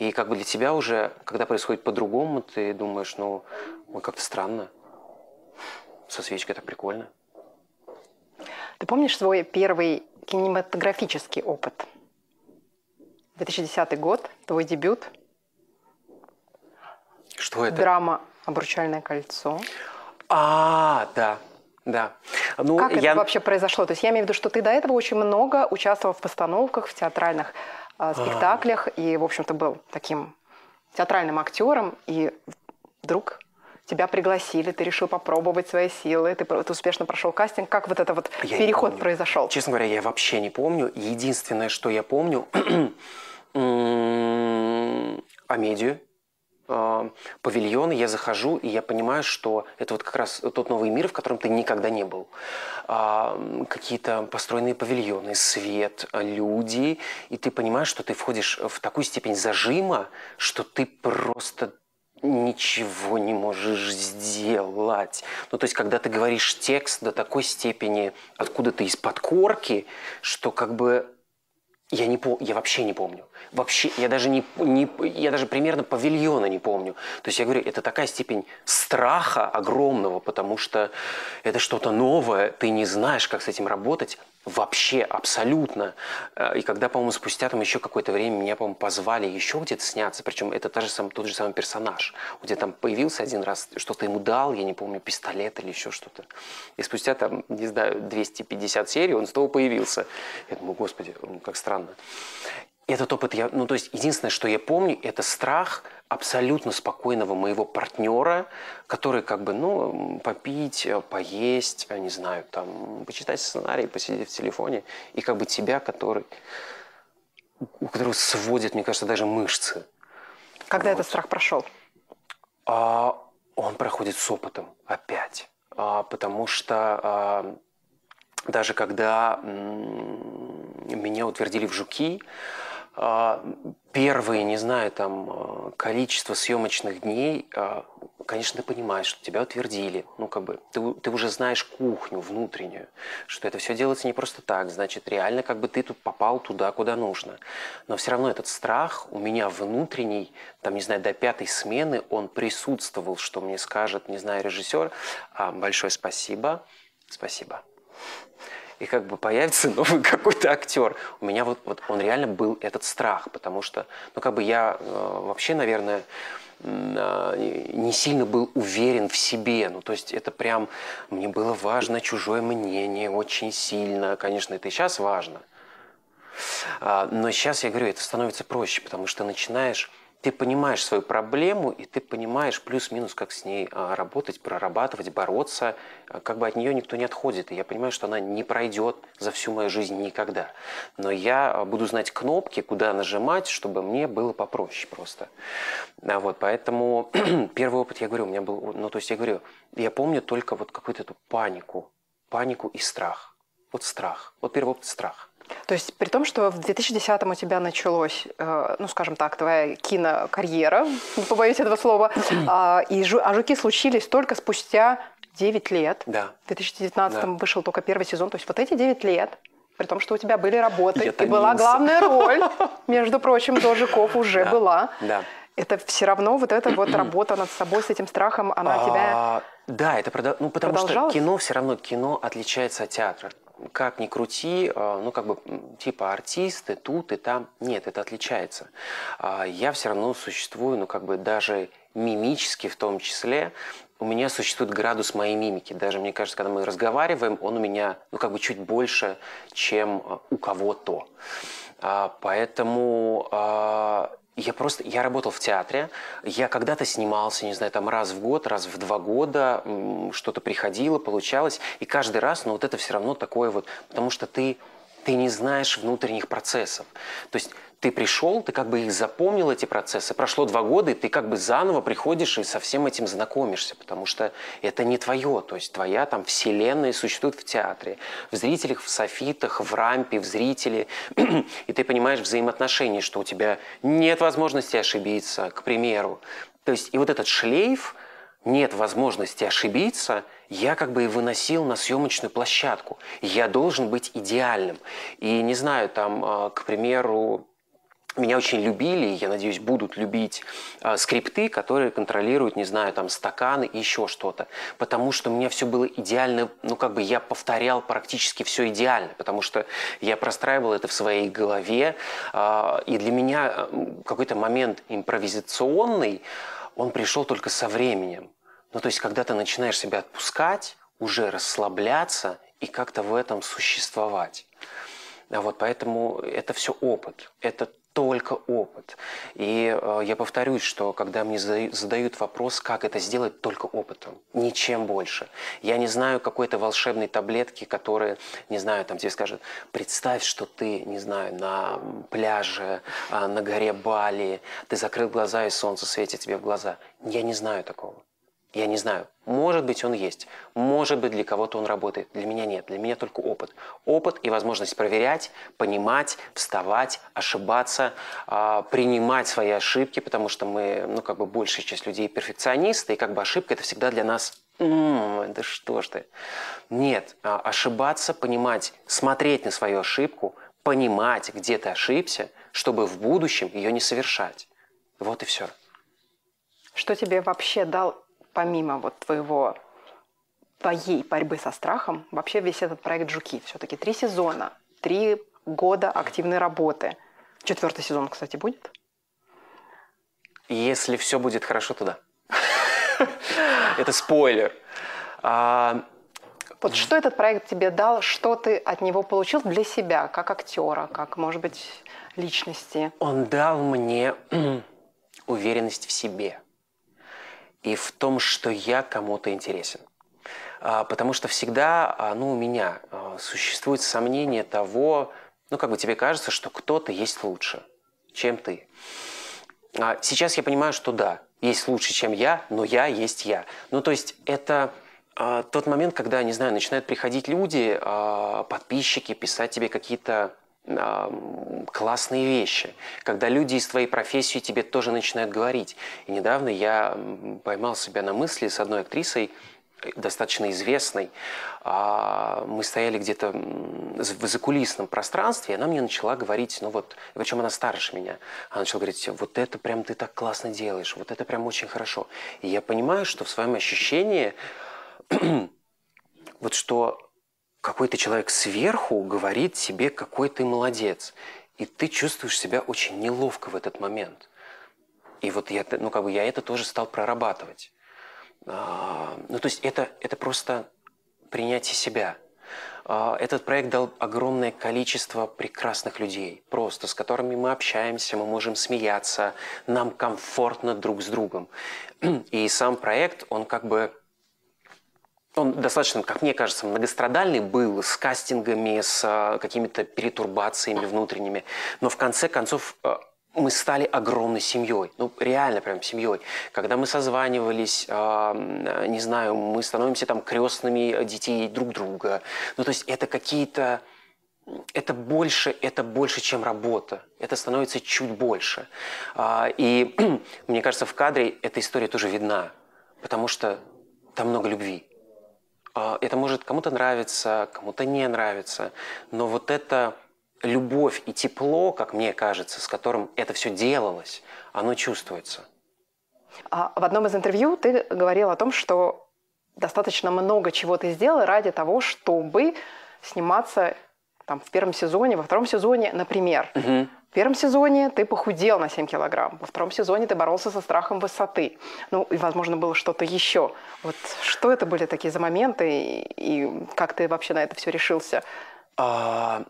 И как бы для тебя уже, когда происходит по-другому, ты думаешь, ну, ой, как-то странно. Со свечкой так прикольно. Ты помнишь свой первый кинематографический опыт? две тысячи десятый год, твой дебют. Что это? Драма «Обручальное кольцо». А, да, да. Ну, как я... это вообще произошло? То есть я имею в виду, что ты до этого очень много участвовал в постановках, в театральных э, спектаклях, а -а -а. и, в общем-то, был таким театральным актером, и вдруг тебя пригласили, ты решил попробовать свои силы, ты, ты успешно прошел кастинг. Как вот этот вот я переход произошел? Честно говоря, я вообще не помню. Единственное, что я помню, комедию. Павильоны, я захожу, и я понимаю, что это вот как раз тот новый мир, в котором ты никогда не был. А, какие-то построенные павильоны, свет, люди, и ты понимаешь, что ты входишь в такую степень зажима, что ты просто ничего не можешь сделать. Ну, то есть, когда ты говоришь текст до такой степени, откуда ты из-под корки, что как бы я, не по... я вообще не помню. вообще, я даже, не, не, я даже примерно павильона не помню. То есть я говорю, это такая степень страха огромного, потому что это что-то новое, ты не знаешь, как с этим работать вообще, абсолютно. И когда, по-моему, спустя там еще какое-то время меня, по-моему, позвали еще где-то сняться, причем это та же сам, тот же самый персонаж, где там появился один раз, что-то ему дал, я не помню, пистолет или еще что-то. И спустя там, не знаю, двести пятьдесят серий он снова появился. Я думаю, господи, как странно. Этот опыт я... Ну, то есть, единственное, что я помню, это страх абсолютно спокойного моего партнера, который как бы, ну, попить, поесть, не знаю, там, почитать сценарий, посидеть в телефоне. И как бы тебя, который... у которого сводят, мне кажется, даже мышцы. Когда вот. Этот страх прошел? А, он проходит с опытом опять. А, потому что а, даже когда м-м, меня утвердили в «Жуки», первые, не знаю, там, количество съемочных дней, конечно, ты понимаешь, что тебя утвердили. Ну, как бы, ты, ты уже знаешь кухню внутреннюю, что это все делается не просто так. Значит, реально, как бы ты тут попал туда, куда нужно. Но все равно этот страх у меня внутренний, там, не знаю, до пятой смены он присутствовал, что мне скажет, не знаю, режиссер, большое спасибо, спасибо. И как бы появится новый какой-то актер. У меня вот, вот он реально был этот страх, потому что, ну, как бы я э, вообще, наверное, э, не сильно был уверен в себе. Ну, то есть это прям, мне было важно чужое мнение очень сильно. Конечно, это и сейчас важно. А, но сейчас, я говорю, это становится проще, потому что начинаешь... Ты понимаешь свою проблему, и ты понимаешь плюс-минус, как с ней работать, прорабатывать, бороться. Как бы от нее никто не отходит. И я понимаю, что она не пройдет за всю мою жизнь никогда. Но я буду знать кнопки, куда нажимать, чтобы мне было попроще просто. А вот, поэтому первый опыт, я говорю, у меня был... Ну, то есть я говорю, я помню только вот какую-то эту панику. Панику и страх. Вот страх. Вот первый опыт – страх. То есть при том, что в две тысячи десятом у тебя началась, э, ну, скажем так, твоя кинокарьера, не побоюсь этого слова, э, и жу, а «Жуки» случились только спустя девять лет. Да. В две тысячи девятнадцатом да. вышел только первый сезон. То есть вот эти девять лет, при том, что у тебя были работы, я и томился. Была главная роль, между прочим, до «Жуков» уже да. была. Да. Это все равно вот эта вот работа над собой, с этим страхом, она а, тебя да, это продо... ну, потому что кино все равно, кино отличается от театра. Как ни крути, ну, как бы, типа, артисты тут и там. Нет, это отличается. Я все равно существую, ну, как бы, даже мимически в том числе. У меня существует градус моей мимики. Даже, мне кажется, когда мы разговариваем, он у меня, ну, как бы, чуть больше, чем у кого-то. Поэтому... Я просто, я работал в театре, я когда-то снимался, не знаю, там раз в год, раз в два года, что-то приходило, получалось, и каждый раз, но вот это все равно такое вот, потому что ты, ты не знаешь внутренних процессов. То есть ты пришел, ты как бы их запомнил, эти процессы, прошло два года, и ты как бы заново приходишь и со всем этим знакомишься, потому что это не твое, то есть твоя там вселенная существует в театре, в зрителях, в софитах, в рампе, в зрителе, и ты понимаешь взаимоотношения, что у тебя нет возможности ошибиться, к примеру. То есть и вот этот шлейф «нет возможности ошибиться» я как бы и выносил на съемочную площадку. Я должен быть идеальным. И не знаю, там, к примеру, меня очень любили, я надеюсь, будут любить э, скрипты, которые контролируют, не знаю, там, стаканы и еще что-то. Потому что у меня все было идеально, ну, как бы я повторял практически все идеально, потому что я простраивал это в своей голове. Э, и для меня какой-то момент импровизационный, он пришел только со временем. Ну, то есть, когда ты начинаешь себя отпускать, уже расслабляться и как-то в этом существовать. А вот поэтому это все опыт, это только опыт. И э, я повторюсь, что когда мне задают вопрос, как это сделать, только опытом, ничем больше. Я не знаю какой-то волшебной таблетки, которая, не знаю, там тебе скажет, представь, что ты, не знаю, на пляже, э, на горе Бали, ты закрыл глаза, и солнце светит тебе в глаза. Я не знаю такого. Я не знаю. Может быть, он есть. Может быть, для кого-то он работает. Для меня нет. Для меня только опыт. Опыт и возможность проверять, понимать, вставать, ошибаться, э, принимать свои ошибки, потому что мы, ну, как бы, большая часть людей перфекционисты, и как бы ошибка – это всегда для нас «Ммм, да что ж ты». Нет. Ошибаться, понимать, смотреть на свою ошибку, понимать, где ты ошибся, чтобы в будущем ее не совершать. Вот и все. Что тебе вообще дал, помимо вот твоего, твоей борьбы со страхом, вообще весь этот проект «Жуки»? Все-таки три сезона, три года активной работы. Четвертый сезон, кстати, будет? Если все будет хорошо, то да. Это спойлер. Вот что этот проект тебе дал, что ты от него получил для себя, как актера, как, может быть, личности? Он дал мне уверенность в себе и в том, что я кому-то интересен. Потому что всегда, ну, у меня существует сомнение того, ну, как бы тебе кажется, что кто-то есть лучше, чем ты. Сейчас я понимаю, что да, есть лучше, чем я, но я есть я. Ну, то есть это э, тот момент, когда, не знаю, начинают приходить люди, э, подписчики, писать тебе какие-то э, классные вещи. Когда люди из твоей профессии тебе тоже начинают говорить. И недавно я поймал себя на мысли с одной актрисой, достаточно известной. Э, мы стояли где-то в закулисном пространстве, и она мне начала говорить, ну вот, причем она старше меня, она начала говорить, вот это прям ты так классно делаешь, вот это прям очень хорошо. И я понимаю, что в своем ощущении, вот что какой-то человек сверху говорит тебе, какой ты молодец, и ты чувствуешь себя очень неловко в этот момент. И вот я, ну как бы я это тоже стал прорабатывать. А, ну то есть это, это просто принятие себя. Этот проект дал огромное количество прекрасных людей, просто с которыми мы общаемся, мы можем смеяться, нам комфортно друг с другом. И сам проект, он как бы, он достаточно, как мне кажется, многострадальный был, с кастингами, с какими-то перетурбациями внутренними, но в конце концов мы стали огромной семьей, ну реально прям семьей. Когда мы созванивались, э, не знаю, мы становимся там крестными детей друг друга. Ну то есть это какие-то, это больше, это больше, чем работа. Это становится чуть больше. Э, и мне кажется, в кадре эта история тоже видна, потому что там много любви. Э, это может кому-то нравиться, кому-то не нравится, но вот это любовь и тепло, как мне кажется, с которым это все делалось, оно чувствуется. А в одном из интервью ты говорил о том, что достаточно много чего ты сделал ради того, чтобы сниматься там, в первом сезоне, во втором сезоне, например. Угу. В первом сезоне ты похудел на семь килограмм, во втором сезоне ты боролся со страхом высоты. Ну, и, возможно, было что-то еще. Вот что это были такие за моменты, и, и как ты вообще на это все решился? Когда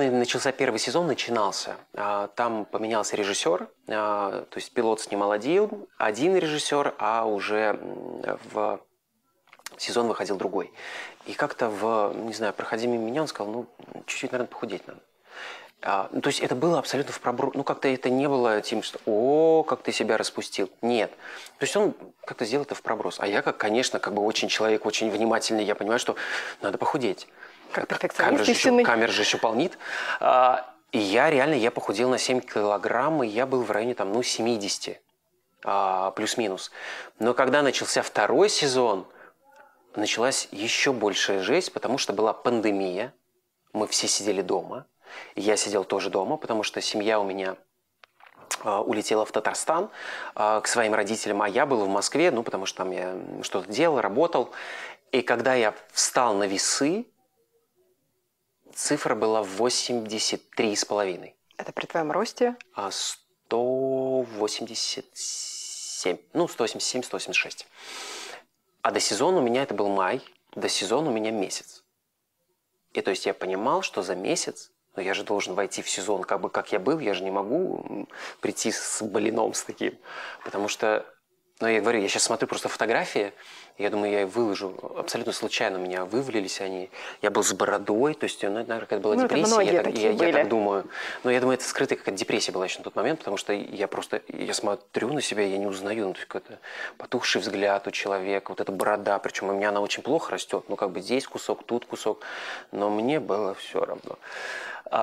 начался первый сезон, начинался, там поменялся режиссер, то есть пилот снимал один, один режиссер, а уже в сезон выходил другой. И как-то в, не знаю, проходя мимо меня, он сказал, ну, чуть-чуть, наверное, похудеть надо. А, ну, то есть это было абсолютно в проброс. Ну, как-то это не было тем, что «О, как ты себя распустил». Нет. То есть он как-то сделал это в проброс. А я, как, конечно, как бы очень человек, очень внимательный, я понимаю, что надо похудеть. Как перфекционист истинный. Камера же еще полнит. А, и я реально, я похудел на семь килограмм, и я был в районе, там, ну, семидесяти. А, плюс-минус. Но когда начался второй сезон, началась еще большая жесть, потому что была пандемия. Мы все сидели дома. Я сидел тоже дома, потому что семья у меня э, улетела в Татарстан э, к своим родителям, а я был в Москве, ну, потому что там я что-то делал, работал. И когда я встал на весы, цифра была восемьдесят три и пять. Это при твоем росте? сто восемьдесят семь. Ну, сто восемьдесят семь — сто восемьдесят шесть. А до сезона у меня это был май, до сезона у меня месяц. И то есть я понимал, что за месяц, но я же должен войти в сезон, как бы как я был, я же не могу прийти с блином с таким. Потому что, ну я говорю, я сейчас смотрю просто фотографии, я думаю, я их выложу. Абсолютно случайно у меня вывалились они. Я был с бородой, то есть, ну, наверное, это была, ну, депрессия, это я, так, я, я так думаю. Но я думаю, это скрытая какая-то депрессия была еще на тот момент, потому что я просто, я смотрю на себя, я не узнаю, ну, то есть какой-то потухший взгляд у человека, вот эта борода, причем у меня она очень плохо растет, ну как бы здесь кусок, тут кусок, но мне было все равно.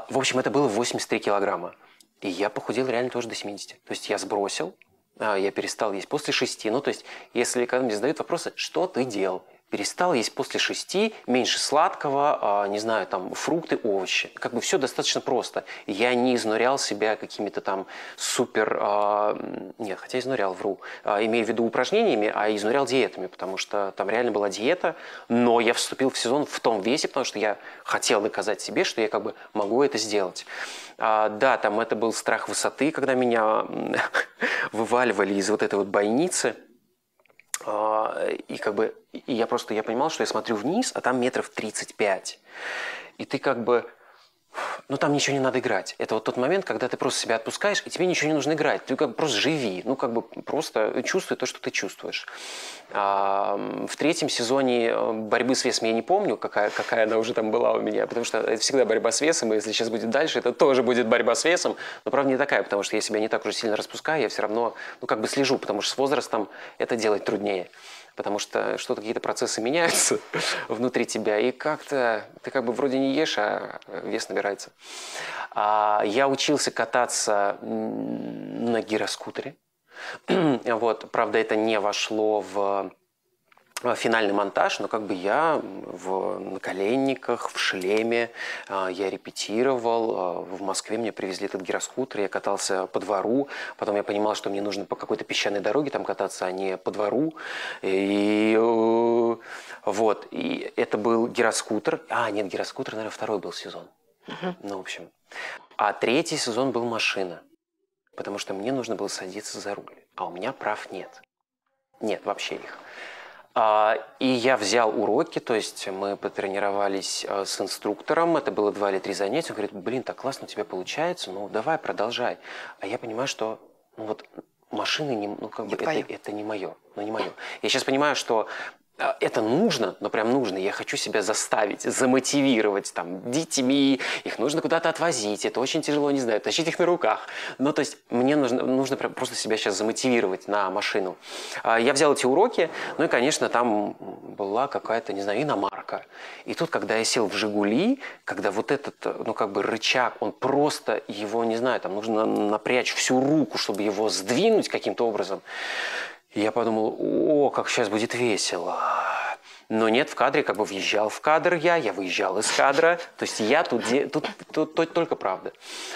В общем, это было восемьдесят три килограмма. И я похудел реально тоже до семидесяти. То есть я сбросил, я перестал есть после шести. Ну, то есть, если когда мне задают вопросы, что ты делал? перестал есть после шести, меньше сладкого, не знаю, там, фрукты, овощи. Как бы все достаточно просто. Я не изнурял себя какими-то там супер... Нет, хотя изнурял, вру. Имею в виду упражнениями, а изнурял диетами, потому что там реально была диета, но я вступил в сезон в том весе, потому что я хотел доказать себе, что я как бы могу это сделать. Да, там это был страх высоты, когда меня вываливали из вот этой вот бойницы. И как бы и я просто я понимал, что я смотрю вниз, а там метров тридцать пять. И ты как бы... Ну, там ничего не надо играть. Это вот тот момент, когда ты просто себя отпускаешь, и тебе ничего не нужно играть. Ты как бы просто живи. Ну, как бы просто чувствуй то, что ты чувствуешь. А в третьем сезоне борьбы с весом я не помню, какая, какая она уже там была у меня, потому что это всегда борьба с весом, и если сейчас будет дальше, это тоже будет борьба с весом. Но, правда, не такая, потому что я себя не так уже сильно распускаю, я все равно, ну, как бы слежу, потому что с возрастом это делать труднее. Потому что что-то, какие-то процессы меняются внутри тебя, и как-то ты как бы вроде не ешь, а вес набирается. А, я учился кататься на гироскутере. Вот, правда, это не вошло в финальный монтаж, но как бы я в наколенниках, в шлеме, я репетировал. В Москве мне привезли этот гироскутер, я катался по двору. Потом я понимал, что мне нужно по какой-то песчаной дороге там кататься, а не по двору. И вот, и это был гироскутер. А, нет, гироскутер, наверное, второй был сезон. Uh-huh. Ну, в общем. А третий сезон был машина, потому что мне нужно было садиться за руль, а у меня прав нет. Нет, вообще их. И я взял уроки, то есть мы потренировались с инструктором, это было два или три занятия. Он говорит: блин, так классно у тебя получается, ну давай, продолжай. А я понимаю, что ну, вот, машины, не, ну как бы это, это не мое, ну не мое. Я сейчас понимаю, что это нужно, но прям нужно. Я хочу себя заставить, замотивировать там детьми. Их нужно куда-то отвозить. Это очень тяжело, не знаю, тащить их на руках. Ну, то есть мне нужно, нужно прям просто себя сейчас замотивировать на машину. Я взял эти уроки, ну и, конечно, там была какая-то, не знаю, иномарка. И тут, когда я сел в «Жигули», когда вот этот, ну, как бы рычаг, он просто его, не знаю, там нужно напрячь всю руку, чтобы его сдвинуть каким-то образом. Я подумал: о, как сейчас будет весело. Но нет, в кадре как бы въезжал в кадр я, я выезжал из кадра. То есть я тут, тут, тут, тут только правда.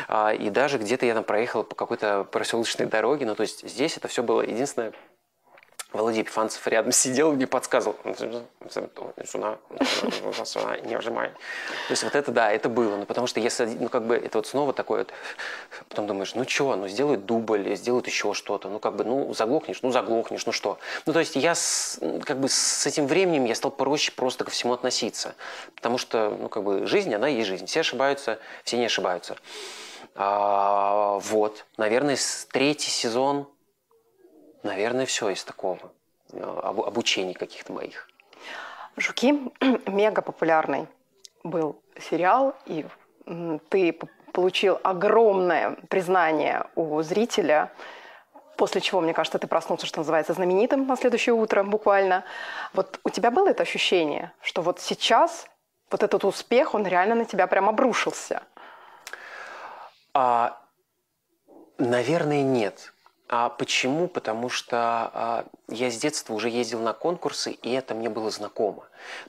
А, и даже где-то я там проехал по какой-то проселочной дороге. Ну, то есть здесь это все было единственное... Володя Епифанцев рядом сидел и мне подсказывал. Не вжимай. То есть вот это, да, это было. Ну, потому что если, ну, как бы, это вот снова такое вот... Потом думаешь: ну, чего, ну, сделают дубль, сделают еще что-то. Ну, как бы, ну, заглохнешь, ну, заглохнешь, ну, что. Ну, то есть я, с, как бы, с этим временем я стал проще просто ко всему относиться. Потому что, ну, как бы, жизнь, она и жизнь. Все ошибаются, все не ошибаются. А, вот. Наверное, третий сезон... Наверное, все из такого, об, обучений каких-то моих. «Жуки» мега популярный был сериал, и ты получил огромное признание у зрителя, после чего, мне кажется, ты проснулся, что называется, знаменитым на следующее утро буквально. Вот у тебя было это ощущение, что вот сейчас вот этот успех, он реально на тебя прям обрушился? А, наверное, нет. А почему? Потому что а, я с детства уже ездил на конкурсы, и это мне было знакомо.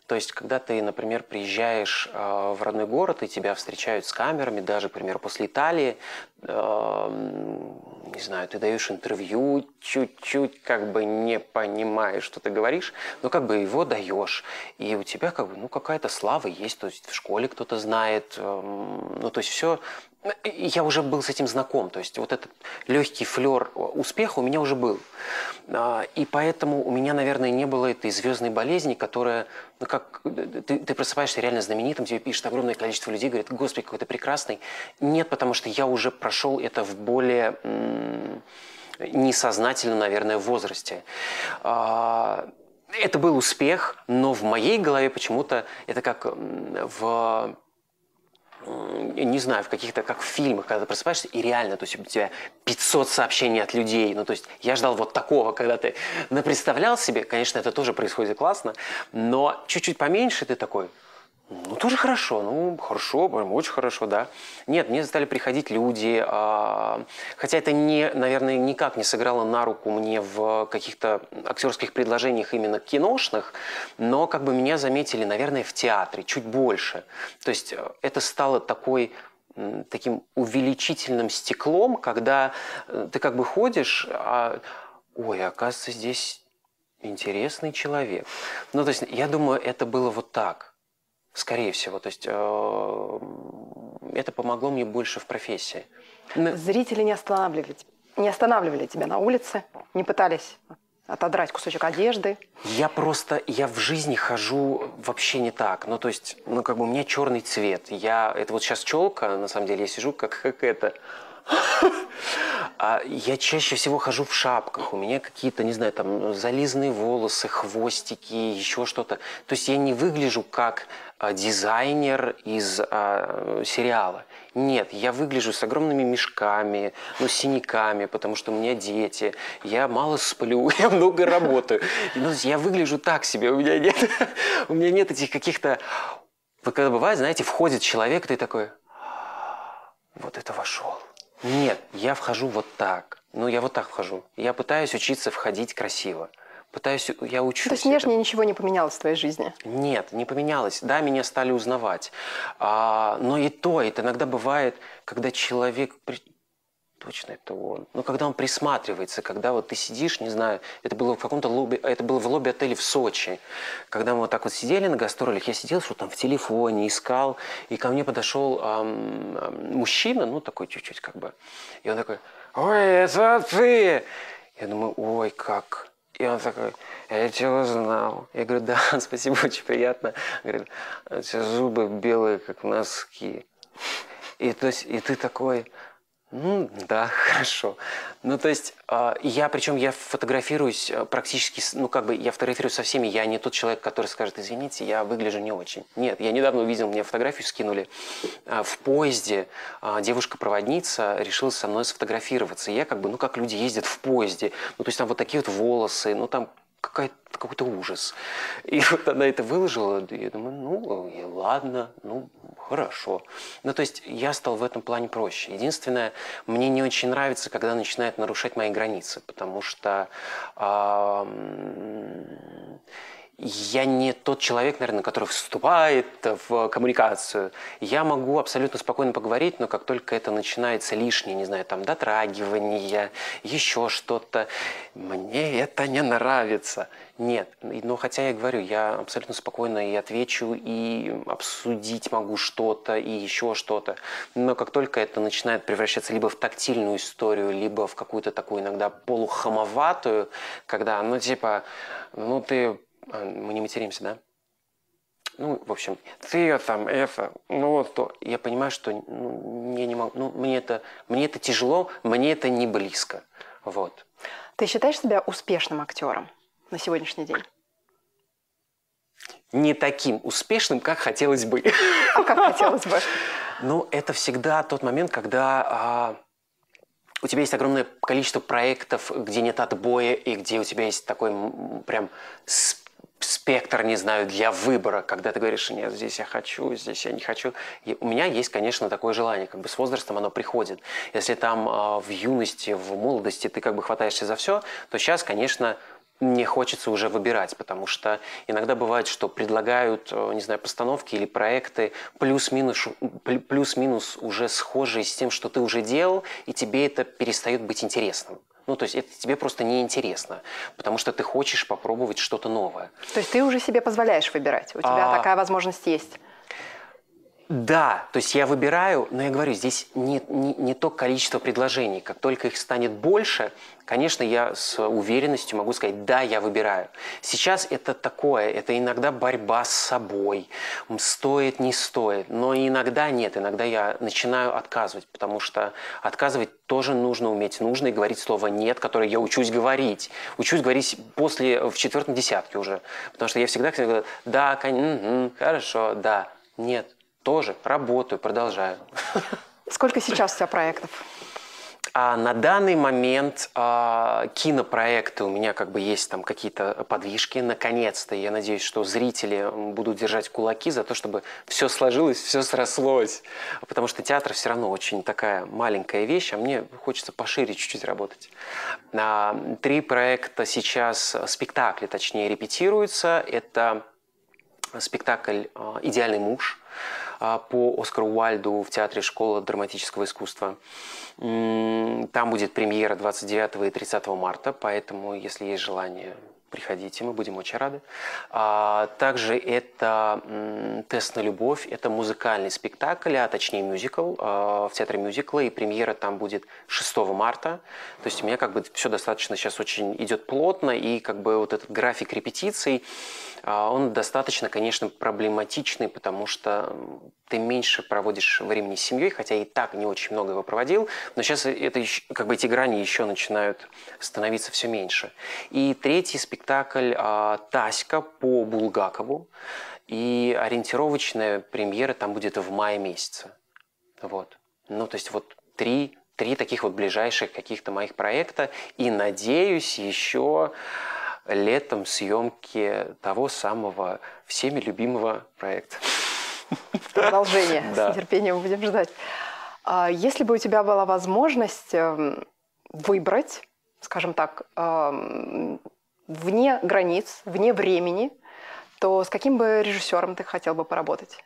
То есть, когда ты, например, приезжаешь а, в родной город, и тебя встречают с камерами, даже, к примеру, после Италии, а, не знаю, ты даешь интервью, чуть-чуть как бы не понимаешь, что ты говоришь, но как бы его даешь. И у тебя как бы, ну, какая-то слава есть, то есть в школе кто-то знает, а, ну, то есть все... Я уже был с этим знаком, то есть вот этот легкий флер успеха у меня уже был. И поэтому у меня, наверное, не было этой звездной болезни, которая, ну как, ты, ты просыпаешься реально знаменитым, тебе пишет огромное количество людей, говорит: господи, какой ты прекрасный. Нет, потому что я уже прошел это в более несознательном, наверное, возрасте. Это был успех, но в моей голове почему-то это как в... не знаю, в каких-то, как в фильмах, когда ты просыпаешься, и реально, то есть у тебя пятьсот сообщений от людей, ну, то есть я ждал вот такого, когда ты напредставлял себе, конечно, это тоже происходит классно, но чуть-чуть поменьше ты такой, Ну, тоже хорошо, ну, хорошо, прям очень хорошо, да. Нет, мне стали приходить люди, а, хотя это, не, наверное, никак не сыграло на руку мне в каких-то актерских предложениях именно киношных, но как бы меня заметили, наверное, в театре чуть больше. То есть это стало такой... таким увеличительным стеклом, когда ты как бы ходишь, а ой, оказывается, здесь интересный человек. Ну, то есть, я думаю, это было вот так, скорее всего. То есть, э, это помогло мне больше в профессии. Но... Зрители не останавливали, не останавливали тебя на улице, не пытались отодрать кусочек одежды? Я просто, я в жизни хожу вообще не так. Ну, то есть, ну, как бы у меня черный цвет. Я, это вот сейчас челка, на самом деле, я сижу как, как это. Я чаще всего хожу в шапках. У меня какие-то, не знаю, там, зализанные волосы, хвостики, еще что-то. То есть, я не выгляжу как дизайнер из а, сериала. Нет, я выгляжу с огромными мешками, ну, синяками, потому что у меня дети, я мало сплю, я много работаю. Ну, я выгляжу так себе, у меня нет, у меня нет этих каких-то... Вот когда бывает, знаете, входит человек, ты такой, вот это вошел. Нет, я вхожу вот так. Ну, я вот так вхожу. Я пытаюсь учиться входить красиво. Пытаюсь, я учусь. То есть внешне ничего не поменялось в твоей жизни? Нет, не поменялось. Да, меня стали узнавать. А, но и то, это иногда бывает, когда человек... При... Точно это он. Но когда он присматривается, когда вот ты сидишь, не знаю, это было в каком-то лобби, это было в лобби отеля в Сочи. Когда мы вот так вот сидели на гастролях, я сидел, что там в телефоне, искал, и ко мне подошел эм, мужчина, ну такой чуть-чуть как бы, и он такой, ой, это ты! Я думаю, ой, как... И он такой, я тебя узнал. Я говорю, да, спасибо, очень приятно. Говорит, у тебя зубы белые, как носки. И, то есть, и ты такой, ну да, хорошо. Ну то есть я, причем я фотографируюсь практически, ну как бы я фотографируюсь со всеми, я не тот человек, который скажет, извините, я выгляжу не очень. Нет, я недавно увидел, мне фотографию скинули в поезде, девушка-проводница решила со мной сфотографироваться. И я как бы, ну как люди ездят в поезде, ну то есть там вот такие вот волосы, ну там какой-то ужас. И вот она это выложила, и я думаю, ну и ладно, ну хорошо. Ну то есть я стал в этом плане проще. Единственное, мне не очень нравится, когда начинают нарушать мои границы, потому что э, я не тот человек, наверное, который вступает в коммуникацию. Я могу абсолютно спокойно поговорить, но как только это начинается лишнее, не знаю, там дотрагивание, еще что-то, мне это не нравится. Нет, но хотя я говорю, я абсолютно спокойно и отвечу, и обсудить могу что-то, и еще что-то. Но как только это начинает превращаться либо в тактильную историю, либо в какую-то такую иногда полухамоватую, когда, ну, типа, ну, ты... Мы не материмся, да? Ну, в общем, ты там, это, ну вот то. Я понимаю, что ну, я не могу, ну, мне это, мне это тяжело, мне это не близко. Вот. Ты считаешь себя успешным актером на сегодняшний день? Не таким успешным, как хотелось бы. А как хотелось бы? Ну, это всегда тот момент, когда... У тебя есть огромное количество проектов, где нет отбоя, и где у тебя есть такой прям спектр, не знаю, для выбора, когда ты говоришь, нет, здесь я хочу, здесь я не хочу. И у меня есть, конечно, такое желание, как бы с возрастом оно приходит. Если там в юности, в молодости ты как бы хватаешься за все, то сейчас, конечно, мне хочется уже выбирать, потому что иногда бывает, что предлагают, не знаю, постановки или проекты плюс-минус, плюс-минус уже схожие с тем, что ты уже делал, и тебе это перестает быть интересным. Ну, то есть это тебе просто неинтересно, потому что ты хочешь попробовать что-то новое. То есть ты уже себе позволяешь выбирать, у тебя а... такая возможность есть? Да, то есть я выбираю, но я говорю, здесь не, не, не то количество предложений. Как только их станет больше, конечно, я с уверенностью могу сказать, да, я выбираю. Сейчас это такое, это иногда борьба с собой, стоит, не стоит. Но иногда нет, иногда я начинаю отказывать, потому что отказывать тоже нужно уметь. Нужно и говорить слово «нет», которое я учусь говорить. Учусь говорить после, в четвертом десятке уже. Потому что я всегда говорю, да, угу, хорошо, да, нет. Тоже работаю, продолжаю. Сколько сейчас у тебя проектов? А на данный момент а, кинопроекты у меня как бы есть там какие-то подвижки. Наконец-то я надеюсь, что зрители будут держать кулаки за то, чтобы все сложилось, все срослось. Потому что театр все равно очень такая маленькая вещь, а мне хочется пошире чуть-чуть работать. А, три проекта сейчас, спектакли точнее, репетируются. Это спектакль «Идеальный муж» по Оскару Уайльду в театре «Школа драматического искусства». Там будет премьера двадцать девятого и тридцатого марта, поэтому, если есть желание, приходите, мы будем очень рады. Также это «Тест на любовь», это музыкальный спектакль, а точнее мюзикл в театре Мюзикла, и премьера там будет шестого марта. То есть у меня как бы все достаточно сейчас очень идет плотно, и как бы вот этот график репетиций, он достаточно, конечно, проблематичный, потому что ты меньше проводишь времени с семьей, хотя и так не очень много его проводил, но сейчас это, как бы, эти грани еще начинают становиться все меньше. И третий спектакль «Таська» по Булгакову, и ориентировочная премьера там будет в мае месяце. Вот. Ну, то есть вот три, три таких вот ближайших каких-то моих проекта, и, надеюсь, еще летом съемки того самого всеми любимого проекта. Продолжение. Да. С нетерпением будем ждать. Если бы у тебя была возможность выбрать, скажем так, вне границ, вне времени, то с каким бы режиссером ты хотел бы поработать?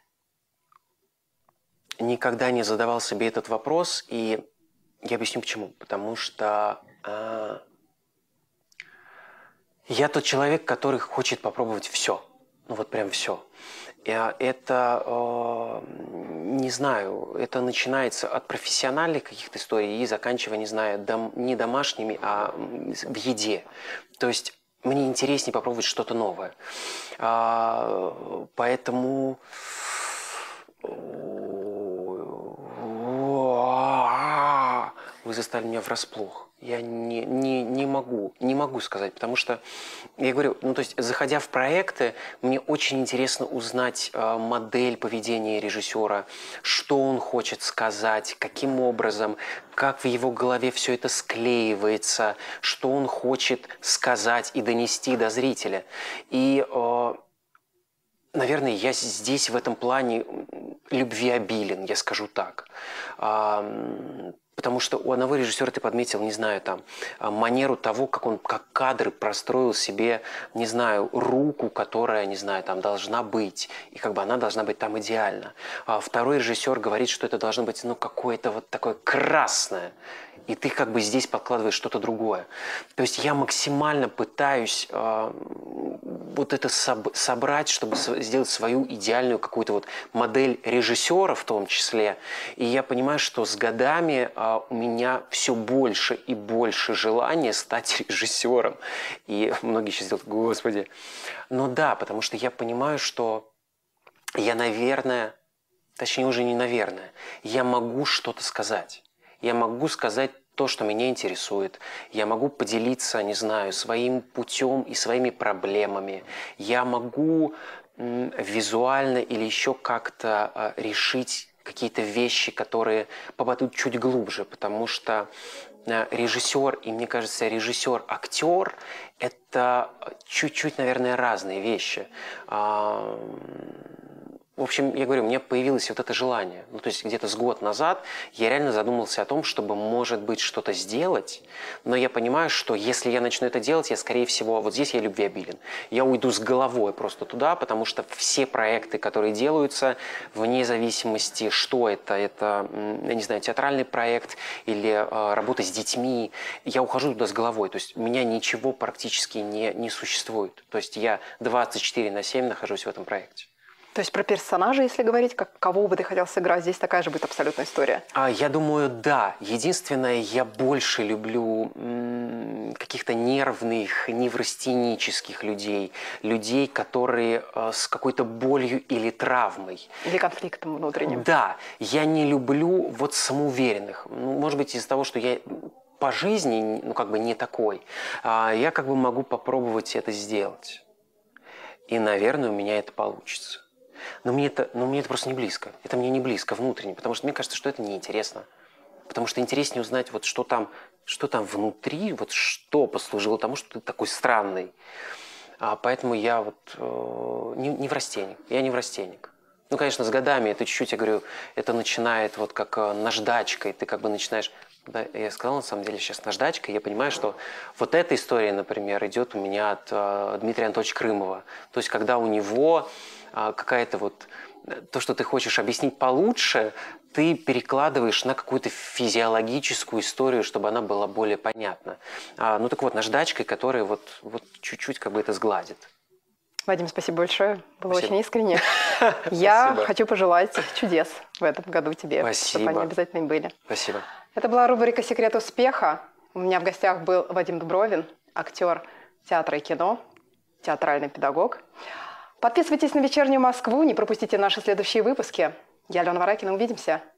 Никогда не задавал себе этот вопрос, и я объясню почему. Потому что я тот человек, который хочет попробовать все. Ну вот прям все. Это, э, не знаю, это начинается от профессиональных каких-то историй и заканчивая, не знаю, дом, не домашними, а в еде. То есть мне интереснее попробовать что-то новое. А, поэтому... Вы застали меня врасплох. Я не, не, не могу, не могу сказать, потому что, я говорю, ну то есть, заходя в проекты, мне очень интересно узнать э, модель поведения режиссера, что он хочет сказать, каким образом, как в его голове все это склеивается, что он хочет сказать и донести до зрителя. И, э, наверное, я здесь в этом плане любвеобилен, я скажу так. Потому что у одного режиссера ты подметил, не знаю, там, манеру того, как он, как кадры простроил себе, не знаю, руку, которая, не знаю, там, должна быть. И как бы она должна быть там идеально. А второй режиссер говорит, что это должно быть, ну, какое-то вот такое красное. И ты как бы здесь подкладываешь что-то другое. То есть я максимально пытаюсь э, вот это соб- собрать, чтобы со- сделать свою идеальную какую-то вот модель режиссера в том числе. И я понимаю, что с годами э, у меня все больше и больше желания стать режиссером. И многие сейчас делают: «Господи». Ну да, потому что я понимаю, что я, наверное, точнее уже не наверное, я могу что-то сказать. Я могу сказать то, что меня интересует. Я могу поделиться, не знаю, своим путем и своими проблемами. Я могу визуально или еще как-то решить какие-то вещи, которые попадут чуть глубже, потому что режиссер и, мне кажется, режиссер-актер – это чуть-чуть, наверное, разные вещи. В общем, я говорю, у меня появилось вот это желание. Ну, то есть где-то с год назад я реально задумался о том, чтобы, может быть, что-то сделать, но я понимаю, что если я начну это делать, я, скорее всего, вот здесь я любвеобилен. Я уйду с головой просто туда, потому что все проекты, которые делаются, вне зависимости, что это, это, я не знаю, театральный проект или э, работа с детьми, я ухожу туда с головой. То есть у меня ничего практически не, не существует. То есть я двадцать четыре на семь нахожусь в этом проекте. То есть про персонажа, если говорить, как, кого бы ты хотел сыграть, здесь такая же будет абсолютная история? А, я думаю, да. Единственное, я больше люблю м- каких-то нервных, неврастенических людей. Людей, которые э, с какой-то болью или травмой. Или конфликтом внутренним. Да. Я не люблю вот самоуверенных. Ну, может быть, из-за того, что я... по жизни, ну, как бы не такой. А я как бы могу попробовать это сделать. И, наверное, у меня это получится. Но мне это, но мне это просто не близко. Это мне не близко внутренне, потому что мне кажется, что это неинтересно. Потому что интереснее узнать, вот что там, что там внутри, вот что послужило тому, что ты такой странный. А поэтому я вот э, не, не неврастенник. Я неврастенник. Ну, конечно, с годами это чуть-чуть, я говорю, это начинает вот как наждачкой. Ты как бы начинаешь... Да, я сказал, на самом деле, сейчас наждачкой. Я понимаю, что вот эта история, например, идет у меня от э, Дмитрия Анатольевича Крымова. То есть, когда у него э, какая-то вот... То, что ты хочешь объяснить получше, ты перекладываешь на какую-то физиологическую историю, чтобы она была более понятна. А, ну так вот, наждачкой, которая вот, вот чуть-чуть как бы это сгладит. Вадим, спасибо большое. Было спасибо. Очень искренне. Я спасибо. Хочу пожелать чудес в этом году тебе, спасибо. Чтобы они обязательно были. Спасибо. Это была рубрика «Секрет успеха». У меня в гостях был Вадим Дубровин, актер театра и кино, театральный педагог. Подписывайтесь на «Вечернюю Москву», не пропустите наши следующие выпуски. Я Алена Варакина, увидимся.